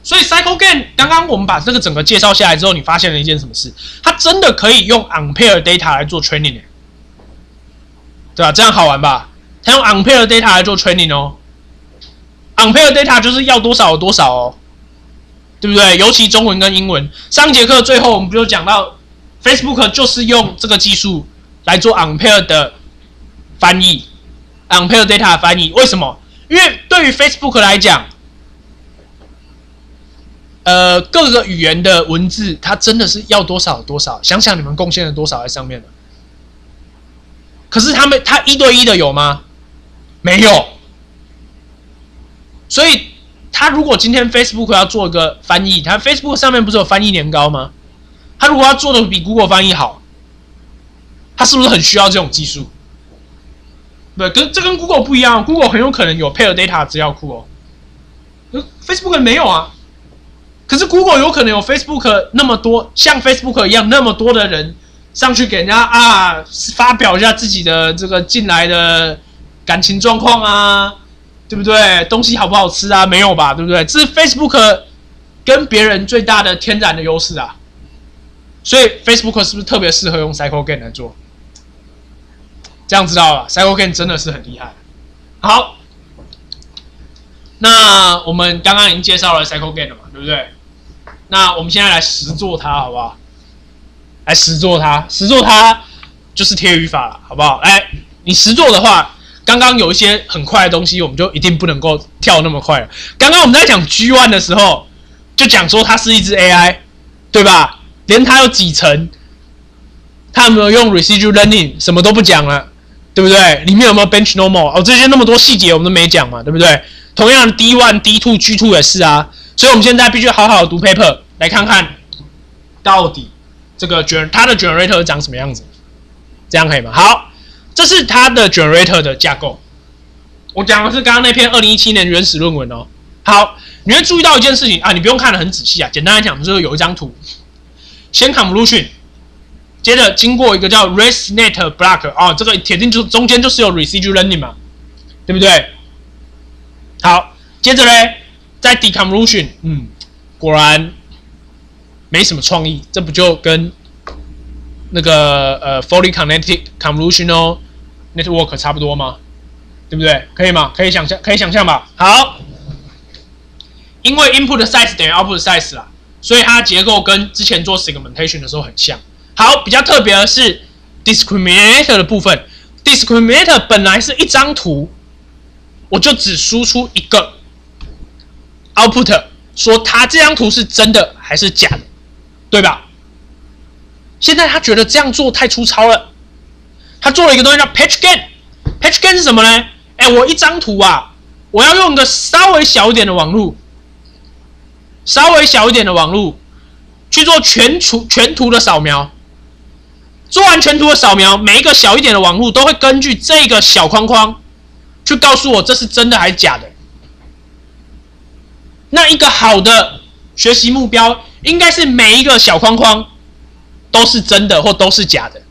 所以 CycleGAN 刚刚我们把这个整个介绍下来之后，你发现了一件什么事？它真的可以用 unpaired data 来做 training， 对吧？这样好玩吧？它用 unpaired data 来做 training 哦 ，unpaired data 就是要多少有多少哦，对不对？尤其中文跟英文。上节课最后我们就讲到 ，Facebook 就是用这个技术来做 unpaired 的。 翻译 ，unpaired data 翻译为什么？因为对于 Facebook 来讲，各个语言的文字，它真的是要多少有多少。想想你们贡献了多少在上面了。可是他一对一的有吗？没有。所以他如果今天 Facebook 要做一个翻译，他 Facebook 上面不是有翻译年糕吗？他如果要做的比 Google 翻译好，他是不是很需要这种技术？ 对，这跟 Google 不一样 ，Google 很有可能有 paired data 资料库哦 ，Facebook 没有啊。可是 Google 有可能有 Facebook 那么多，像 Facebook 一样那么多的人上去给人家啊发表一下自己的这个近来的感情状况啊，对不对？东西好不好吃啊？没有吧，对不对？这是 Facebook 跟别人最大的天然的优势啊。所以 Facebook 是不是特别适合用 CycleGAN 来做？ 这样知道了 ，CycleGAN 真的是很厉害。好，那我们刚刚已经介绍了 CycleGAN 了嘛，对不对？那我们现在来实做它，好不好？来实做它，实做它就是贴语法了，好不好？来，你实做的话，刚刚有一些很快的东西，我们就一定不能够跳那么快了。刚刚我们在讲 G1 的时候，就讲说它是一只 AI， 对吧？连它有几层，它有没有用 residual learning， 什么都不讲了。 对不对？里面有没有 bench normal？ 哦，这些那么多细节我们都没讲嘛，对不对？同样的 D1、D2、G2 也是啊，所以我们现在必须好好读 paper 来看看，到底这个它的 generator 长什么样子，这样可以吗？好，这是它的 generator 的架构。我讲的是刚刚那篇2017年原始论文哦。好，你会注意到一件事情啊，你不用看得很仔细啊，简单来讲就是有一张图，先 convolution。 接着经过一个叫 ResNet block 啊、哦，这个铁定就中间就是有 residual learning 嘛，对不对？好，接着嘞，在 deconvolution， 果然没什么创意，这不就跟那个fully connected convolutional network 差不多吗？对不对？可以吗？可以想象，可以想象吧。好，因为 input size 等于 output size 啦，所以它的结构跟之前做 segmentation 的时候很像。 好，比较特别的是 discriminator 的部分。discriminator 本来是一张图，我就只输出一个 output， 说它这张图是真的还是假的，对吧？现在他觉得这样做太粗糙了，他做了一个东西叫 PageGAN。PageGAN 是什么呢？我一张图啊，我要用一个稍微小一点的网路，稍微小一点的网路去做全图的扫描。 做完全图的扫描，每一个小一点的网路都会根据这个小框框去告诉我这是真的还是假的。那一个好的学习目标应该是每一个小框框都是真的或都是假的，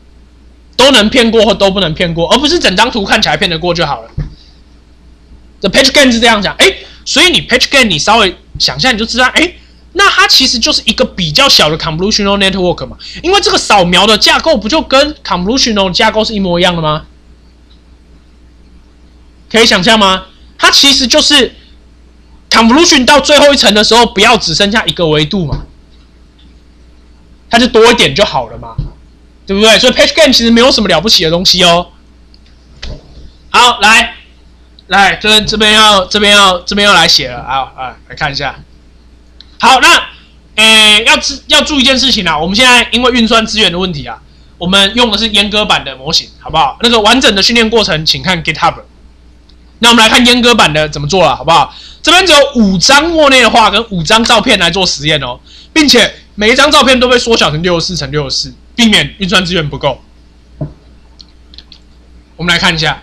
都能骗过或都不能骗过，而不是整张图看起来骗得过就好了。The page gain 是这样讲，哎，所以你 page gain 你稍微想一下你就知道，哎，那它其实就是一个比较小的 convolutional network 嘛，因为这个扫描的架构不就跟 convolutional 架构是一模一样的吗？可以想象吗？它其实就是 convolution 到最后一层的时候，不要只剩下一个维度嘛，它就多一点就好了嘛，对不对？所以 page gain 其实没有什么了不起的东西哦。好，来，这边要来写了啊啊，来看一下。好，那要注意一件事情啊，我们现在因为运算资源的问题啊，我们用的是阉割版的模型，好不好？那个完整的训练过程，请看 GitHub。那我们来看阉割版的怎么做了，好不好？这边只有5张默内的话跟5张照片来做实验哦，并且每一张照片都被缩小成64×64，避免运算资源不够。我们来看一下，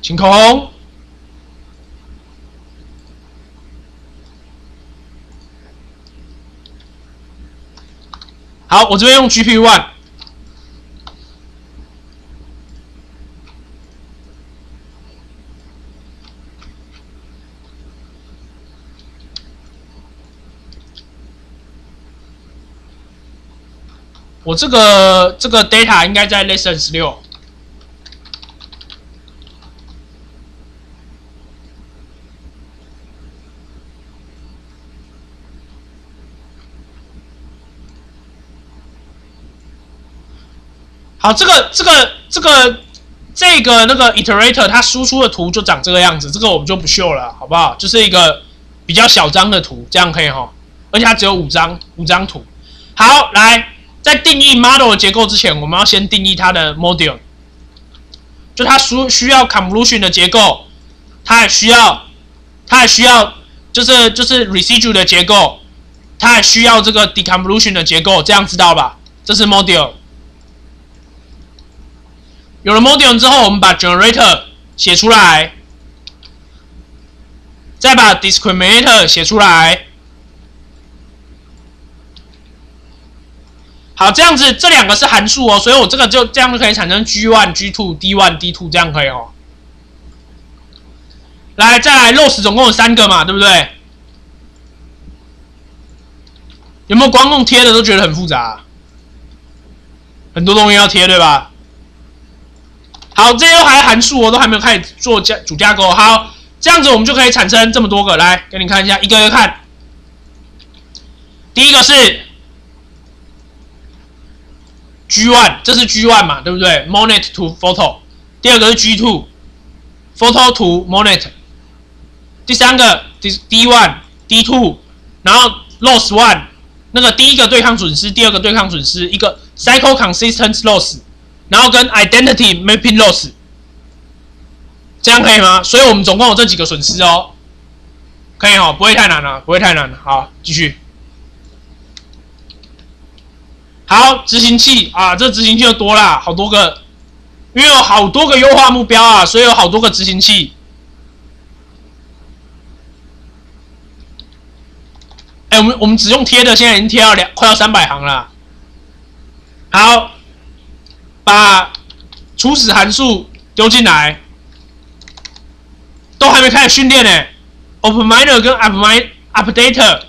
晴空，好，我这边用 GPU1。我这个 data 应该在 lesson 16。好，这个 iterator 它输出的图就长这个样子，这个我们就不秀了，好不好？就是一个比较小张的图，这样可以齁，而且它只有5张图。好，来。在定义 model 的结构之前，我们要先定义它的 model， 就它需要 convolution 的结构，它也需要就是 residue 的结构，它也需要这个 deconvolution 的结构，这样知道吧？这是 model。有了 model 之后，我们把 generator 写出来，再把 discriminator 写出来。好，这样子这两个是函数哦，所以我这个就这样就可以产生 G1、G2、D1、D2， 这样可以哦。来，再来 ，rows 总共有3个嘛，对不对？有没有光用贴的都觉得很复杂、啊？很多东西要贴，对吧？好，这些都还函数哦，都还没有开始做主架构。好，这样子我们就可以产生这么多个，来给你看一下，一个一个看。第一个是。G1， 这是 G1 嘛，对不对 ？Monet to photo。第二个是 G2，photo to Monet。第三个 D1、D2， 然后 loss one， 那个第一个对抗损失，第二个对抗损失，一个 cycle consistence loss， 然后跟 identity mapping loss， 这样可以吗？所以我们总共有这几个损失哦，可以哦，不会太难了，不会太难了。好，继续。好，执行器啊，这执行器就多啦，好多个，因为有好多个优化目标啊，所以有好多个执行器。哎，我们只用贴的，现在已经贴到快要300行了。好，把初始函数丢进来，都还没开始训练呢、欸。OpenMiner 跟 UpDater。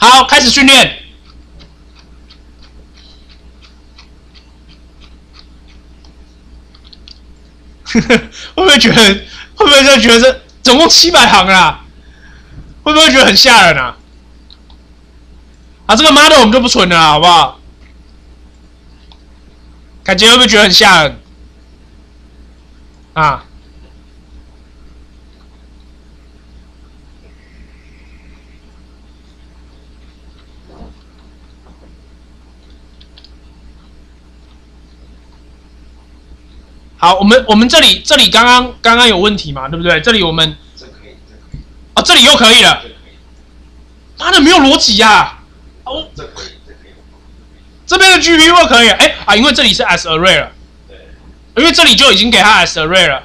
好，开始训练。会不会觉得这总共700行啦？会不会觉得很吓人啊？啊，这个 model 我们就不存了啦，好不好？感觉会不会觉得很吓人？啊？好，我们这里刚刚有问题嘛，对不对？这里我们这可以啊，这里又可以了。妈的，没有逻辑呀！哦，这可以。这边的 GPU 可以，哎啊，因为这里是 as array 了。对。因为这里就已经给它 as array 了。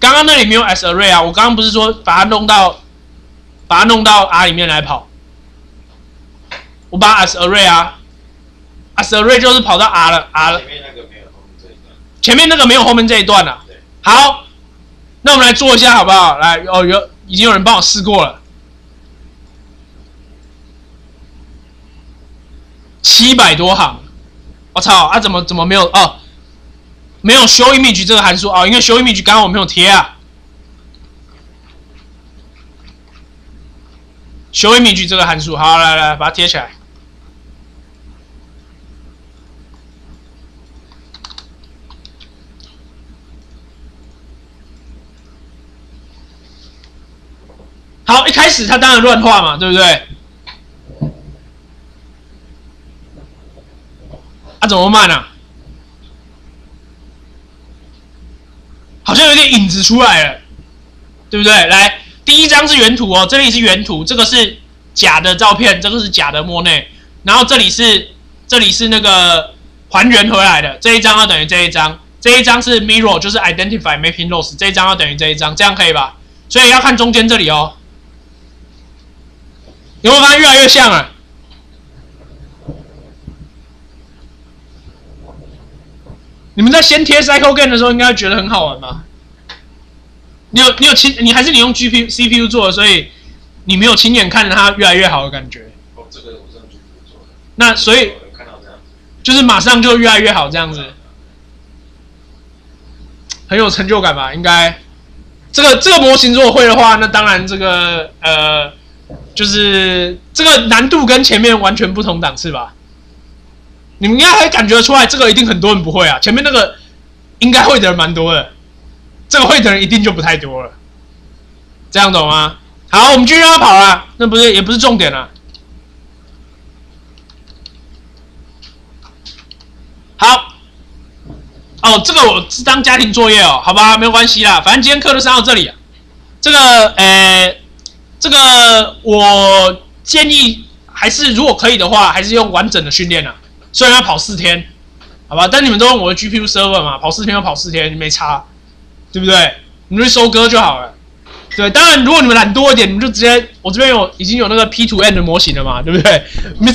刚刚那里没有 as array 啊，我刚刚不是说把它弄到把它弄到 R 里面来跑。我把 as array 啊 ，as array 就是跑到 R 了 ，R 了。前面那个没有后面这一段。前面那个没有后面这一段了。好，那我们来做一下好不好？来，哦，已经有人帮我试过了。700多行，我操！啊，怎么没有哦？没有 show image 这个函数啊、哦，因为 show image 刚刚我没有贴啊。show image 这个函数，好，来，把它贴起来。好，一开始它当然乱画嘛，对不对？啊，怎么慢啊？好像有点影子出来了，对不对？来，第一张是原图哦，这里是原图，这个是假的照片，这个是假的莫内，然后这里是那个还原回来的，这一张要等于这一张，这一张是 mirror， 就是 identify mapping loss， 这一张要等于这一张，这样可以吧？所以要看中间这里哦，有没有发现越来越像了？你们在先贴 CycleGAN 的时候，应该觉得很好玩吧？你有亲，你还是你用 CPU 做的，所以你没有亲眼看着它越来越好的感觉。哦，这个我是用 CPU 做的。那所以看到这样，就是马上就越来越好这样子，很有成就感吧？应该这个模型如果会的话，那当然这个就是这个难度跟前面完全不同档次吧。你们应该还感觉出来，这个一定很多人不会啊。前面那个应该会的人蛮多的，这个会的人一定就不太多了。这样懂吗？好，我们继续让他跑啦。那不是也不是重点啦。好，哦，这个我是当家庭作业哦，好吧，没有关系啦。反正今天课就上到这里了。这个，我建议还是如果可以的话，还是用完整的训练啦。虽然要跑4天，好吧，但你们都用我的 GPU server 嘛，跑4天就跑4天，没差，对不对？你们就收割就好了。对，当然如果你们懒多一点，你们就直接我这边已经有那个 P2N 的模型了嘛，对不对？你们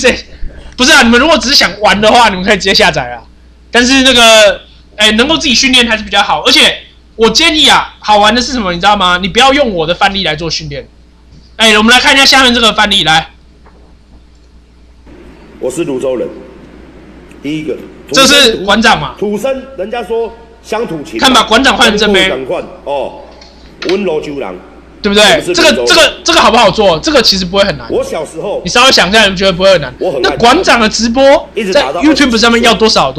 不是啊，你们如果只是想玩的话，你们可以直接下载啊。但是那个，能够自己训练还是比较好。而且我建议啊，好玩的是什么，你知道吗？你不要用我的范例来做训练。我们来看一下下面这个范例，来。我是泸州人。第一个，这是馆长嘛？土生，人家说乡土情。看把馆长换成正妹。馆长哦，温柔救人，对不对？这个好不好做？这个其实不会很难。我小时候，你稍微想一下，你觉得不会很难？那馆长的直播在 YouTube 上面要多少？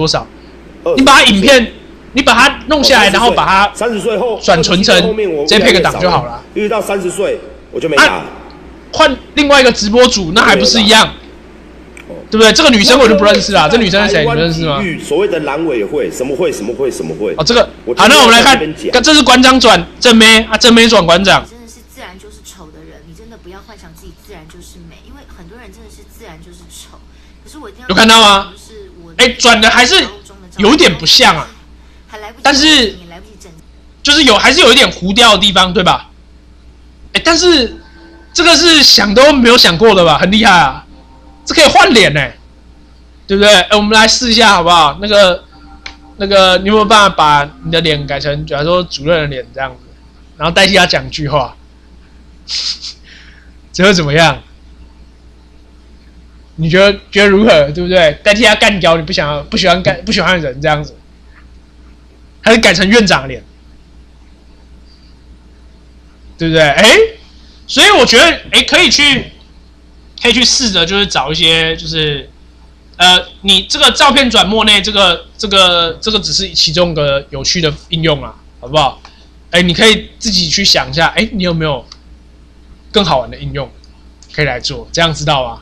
你把它影片，你把它弄下来，然后把它30岁后转存成，直接配个档就好了。因为到30岁我就没打。换另外一个直播主，那还不是一样？对不对？这个女生我就不认识啦。这女生是谁？你认识吗？所谓的蓝委会，什么会？哦，这个好，那我们来看，这是馆长转正妹啊，正妹转馆长。真的是自然就是丑的人，你真的不要幻想自己自然就是美，因为很多人真的是自然就是丑。可是我一定要有看到吗？转的还是有点不像啊，但是就是还是有一点糊掉的地方，对吧？但是这个是想都没有想过的吧，很厉害啊。这可以换脸呢，对不对？我们来试一下好不好？那个，你有没有办法把你的脸改成，假如说主任的脸这样子，然后代替他讲句话，这会怎么样？你觉得如何？对不对？代替他干掉你不喜欢的人这样子，还是改成院长的脸，对不对？所以我觉得，可以去试着就是找一些就是，你这个照片转默内这个只是其中一个有趣的应用啦，好不好？你可以自己去想一下，你有没有更好玩的应用可以来做？这样知道吗？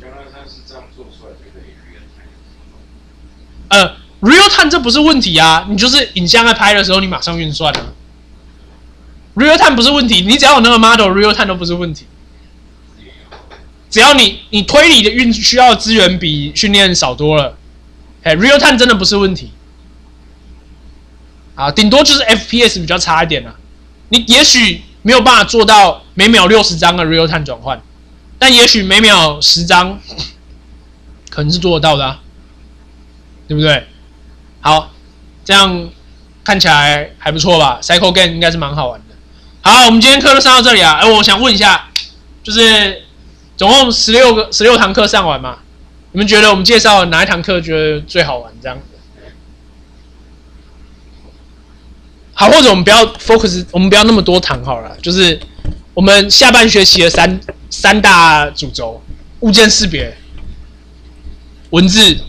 原来它是这样做出来就可以 real time 这不是问题啊，你就是影像在拍的时候你马上运算啊 ，real time 不是问题，你只要有那个 model real time 都不是问题。只要你推理的需要的资源比训练少多了，real time 真的不是问题啊，顶多就是 FPS 比较差一点啦，你也许没有办法做到每秒60张的 real time 转换，但也许每秒10张可能是做得到的啊，对不对？好，这样看起来还不错吧 ？CycleGAN 应该是蛮好玩的。好，我们今天课就上到这里啊。我想问一下，就是总共16堂课上完嘛？你们觉得我们介绍哪一堂课觉得最好玩？这样子。好，或者我们不要 focus， 我们不要那么多堂好了，就是我们下半学期的三大主轴：物件识别、文字，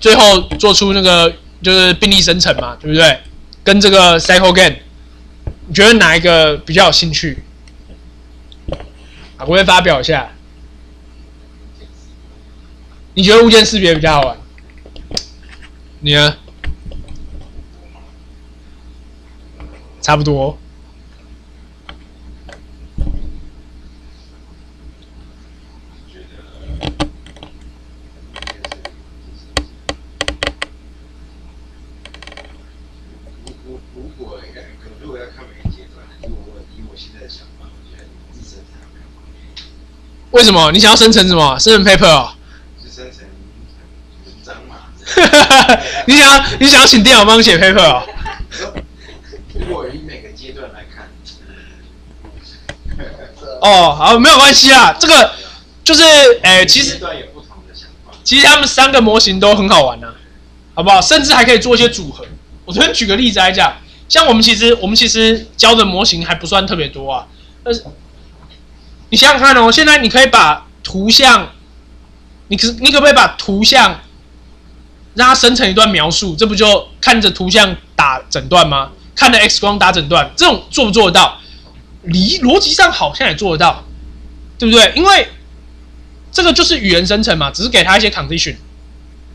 最后做出那个就是病例生成嘛，对不对？跟这个 CycleGAN， 你觉得哪一个比较有兴趣？啊，我会发表一下。你觉得物件识别比较好玩？你呢？差不多。为什么你想要生成什么？生成 paper 哦？就生成文章嘛。你想要请电脑帮你写 paper 哦？如果以每个阶段来看。哦，好，没有关系啊，这个就是其实有不同的想法。其实他们3个模型都很好玩啊，好不好？甚至还可以做一些组合。我昨天举个例子来讲，像我们其实教的模型还不算特别多啊，但是。你想想看哦，现在你可以把图像，你可不可以把图像让它生成一段描述？这不就看着图像打诊断吗？看着 X 光打诊断，这种做不做得到？逻辑上好像也做得到，对不对？因为这个就是语言生成嘛，只是给它一些 condition，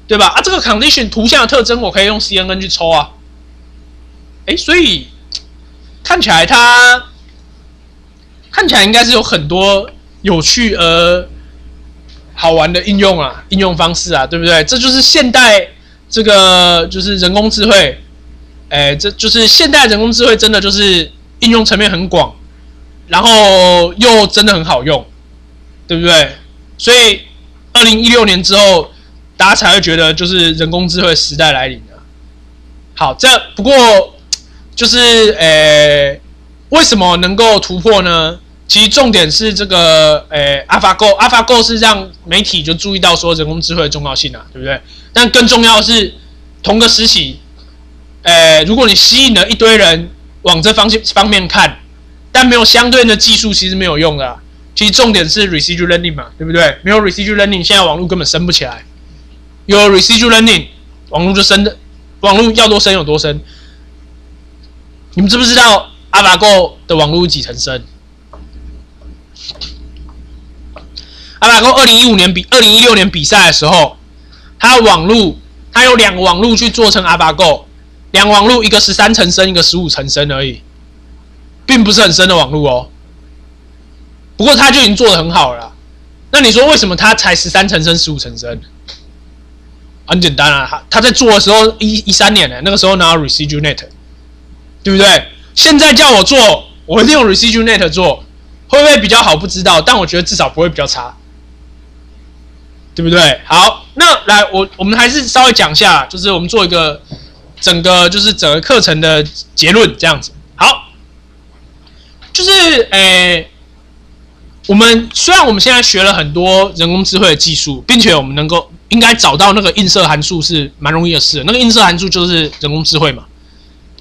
对吧？啊，这个 condition 图像的特征，我可以用 CNN 去抽啊。哎，所以看起来它。看起来应该是有很多有趣而好玩的应用啊，应用方式啊，对不对？这就是现代这个就是人工智慧，这就是现代人工智慧真的就是应用层面很广，然后又真的很好用，对不对？所以2016年之后，大家才会觉得就是人工智慧时代来临了。好，这不过就是为什么能够突破呢？其实重点是这个，AlphaGo 是让媒体就注意到说人工智慧的重要性啊，对不对？但更重要的是，同个时期，如果你吸引了一堆人往这方面看，但没有相对应的技术，其实没有用的啊。其实重点是 residual learning 嘛，对不对？没有 residual learning， 现在网络根本升不起来。有 residual learning， 网络要多深有多深。你们知不知道？AlphaGo 的网络几成深 ？AlphaGo 2015年2016年比赛的时候，它有2个网络去做成 AlphaGo， 2网络一个13成深，一个15成深而已，并不是很深的网络哦。不过它就已经做得很好了啦。那你说为什么它才13成深、15成深？很简单啊，它在做的时候13年那个时候哪有 ResNet， 对不对？现在叫我做，我一定用 ResNet 做，会不会比较好？不知道，但我觉得至少不会比较差，对不对？好，那来我们还是稍微讲一下，就是我们做一个整个课程的结论这样子。好，就是我们现在学了很多人工智慧的技术，并且我们应该找到那个映射函数是蛮容易的事，那个映射函数就是人工智慧嘛。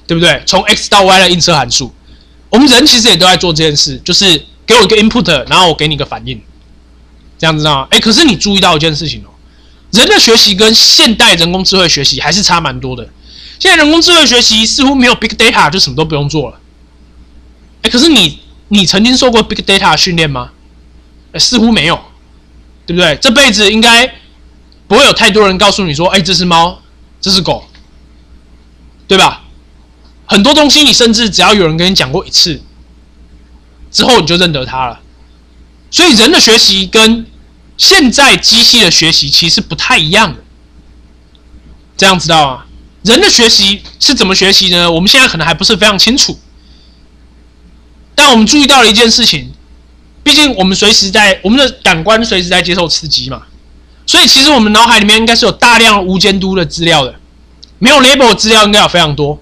对不对？从 x 到 y 的映射函数，我们人其实也都在做这件事，就是给我一个 input， 然后我给你一个反应，这样子啊。可是你注意到一件事情哦，人的学习跟现代人工智慧学习还是差蛮多的。现在人工智慧学习似乎没有 big data 就什么都不用做了。可是你曾经受过 big data 的训练吗？似乎没有，对不对？这辈子应该不会有太多人告诉你说，这是猫，这是狗，对吧？很多东西，你甚至只要有人跟你讲过一次，之后你就认得它了。所以人的学习跟现在机器的学习其实不太一样的。这样知道吗？人的学习是怎么学习呢？我们现在可能还不是非常清楚。但我们注意到了一件事情，毕竟我们的感官随时在接受刺激嘛，所以其实我们脑海里面应该是有大量无监督的资料的，没有 label 的资料应该有非常多，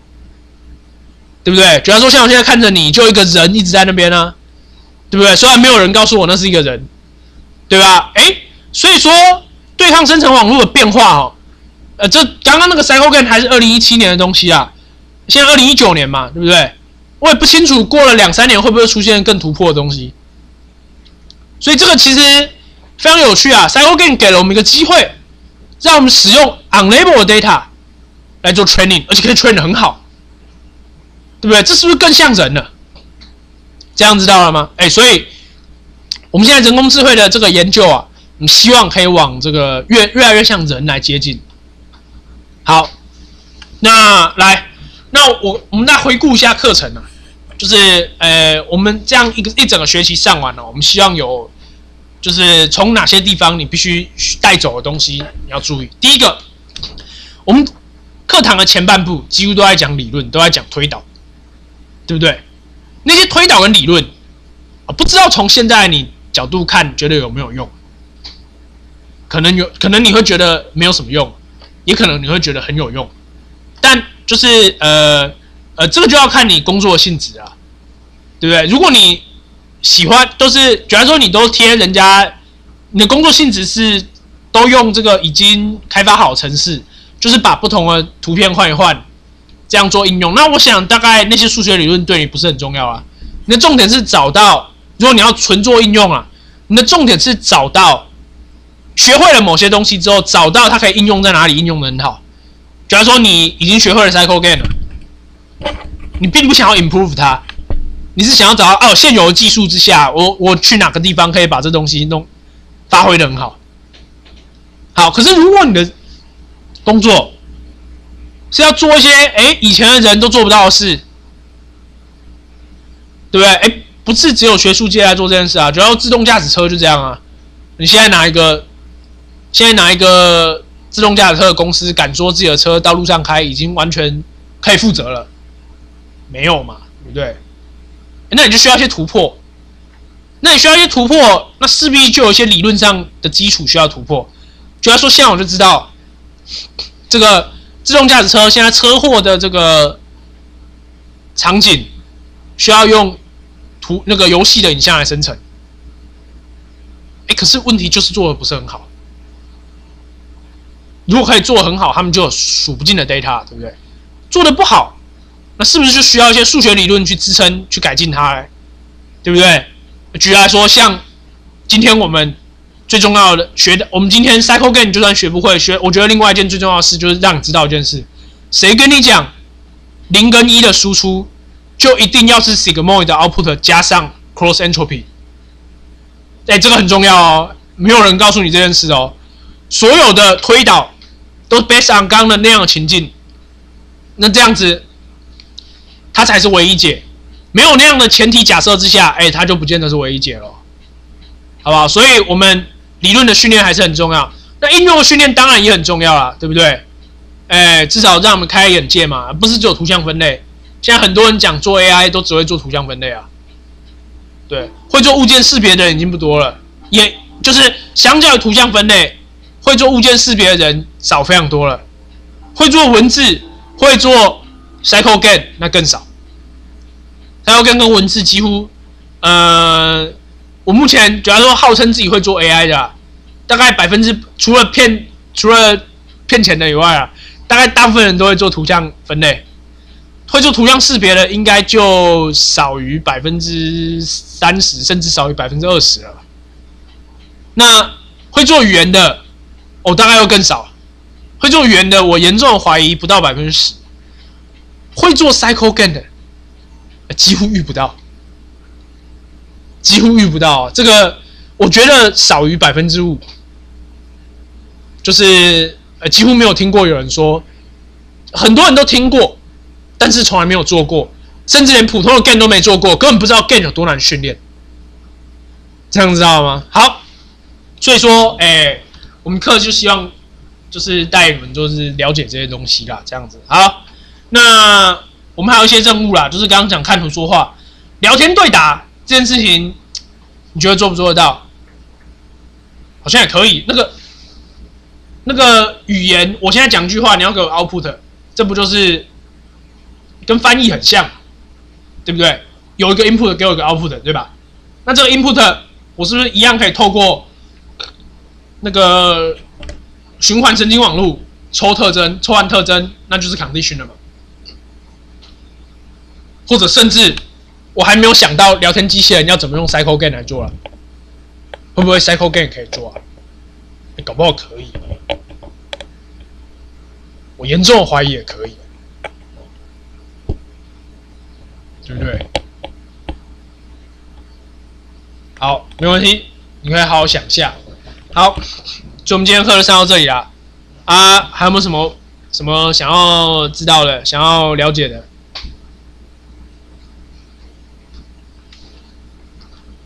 对不对？比方说像我现在看着你，就一个人一直在那边啊，对不对？虽然没有人告诉我那是一个人，对吧？哎，所以说对抗生成网络的变化哦，这刚刚那个 CycleGAN 还是2017年的东西啊，现在2019年嘛，对不对？我也不清楚过了2、3年会不会出现更突破的东西，所以这个其实非常有趣啊。CycleGAN 给了我们一个机会，让我们使用 unlabeled data 来做 training， 而且可以 train 得很好，对不对？这是不是更像人了？这样知道了吗？哎，所以我们现在人工智慧的这个研究啊，我们希望可以往这个越来越像人来接近。好，那我们再回顾一下课程啊，就是我们这样一整个学期上完了，我们希望有就是从哪些地方你必须带走的东西你要注意。第一个，我们课堂的前半部几乎都在讲理论，都在讲推导，对不对？那些推导跟理论啊，不知道从现在你角度看，觉得有没有用？可能你会觉得没有什么用，也可能你会觉得很有用，但就是这个就要看你工作的性质啊，对不对？如果你喜欢都是，假如说你都贴人家，你的工作性质是都用这个已经开发好的程式，就是把不同的图片换一换，这样做应用。那我想大概那些数学理论对你不是很重要啊。你的重点是找到，如果你要纯做应用啊，你的重点是找到，学会了某些东西之后，找到它可以应用在哪里，应用的很好。假如说你已经学会了 CycleGAN 了，你并不想要 improve 它，你是想要找到哦，现有的技术之下，我去哪个地方可以把这东西发挥的很好。好，可是如果你的工作是要做一些以前的人都做不到的事，对不对？不是只有学术界来做这件事啊，主要自动驾驶车就这样啊。你现在拿一个自动驾驶车的公司敢说自己的车到路上开已经完全可以负责了？没有嘛，对不对？那你就需要一些突破，那势必就有一些理论上的基础需要突破。就要说，现在我就知道，这个自动驾驶车现在车祸的这个场景需要用游戏的影像来生成。可是问题就是做的不是很好。如果可以做得很好，他们就有数不尽的 data， 对不对？做的不好，那是不是就需要一些数学理论去支撑、去改进它嘞？对不对？举例来说，像今天我们最重要的我们今天 CycleGAN 就算学不会，我觉得另外一件最重要的事就是让你知道一件事：谁跟你讲0跟1的输出就一定要是 sigmoid 的 output 加上 cross entropy？ 这个很重要哦，没有人告诉你这件事哦。所有的推导都 based on 刚刚的那样的情境，那这样子它才是唯一解。没有那样的前提假设之下，它就不见得是唯一解了，好不好？所以我们理论的训练还是很重要，那应用的训练当然也很重要啦，对不对？至少让我们开眼界嘛，不是只有图像分类。现在很多人讲做 AI 都只会做图像分类啊。对，会做物件识别的人已经不多了，也就是相较于图像分类，会做物件识别的人少非常多了，会做文字、会做 CycleGAN 那更少。CycleGAN 跟文字几乎，我目前主要说号称自己会做 AI 的，大概除了骗钱的以外啊，大概大部分人都会做图像分类。会做图像识别的应该就少于30%，甚至少于20%了。那会做语言的，大概又更少。会做语言的，我严重怀疑不到10%。会做 CycleGAN 的，几乎遇不到，这个我觉得少于5%，就是几乎没有听过有人说，很多人都听过。但是从来没有做过，甚至连普通的 GAN 都没做过，根本不知道 GAN 有多难训练，这样知道吗？好，所以说，我们课就希望就是带你们就是了解这些东西啦，这样子。好，那我们还有一些任务啦，就是刚刚讲看图说话，聊天对打这件事情，你觉得做不做得到？好像也可以。那个语言，我现在讲句话，你要给我 output， 这不就是跟翻译很像，对不对？有一个 input 给我一个 output， 对吧？那这个 input 我是不是一样可以透过那个循环神经网络抽特征、抽完特征，那就是 condition 了嘛？或者甚至我还没有想到聊天机器人要怎么用 CycleGAN 来做了，会不会 CycleGAN 可以做啊？搞不好可以，我严重怀疑也可以，对不对？好，没问题，你可以好好想一下。好，就我们今天课就上到这里啦。啊，还有没有什么想要知道的、想要了解的？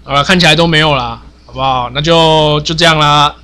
好了，看起来都没有啦，好不好？那就这样啦。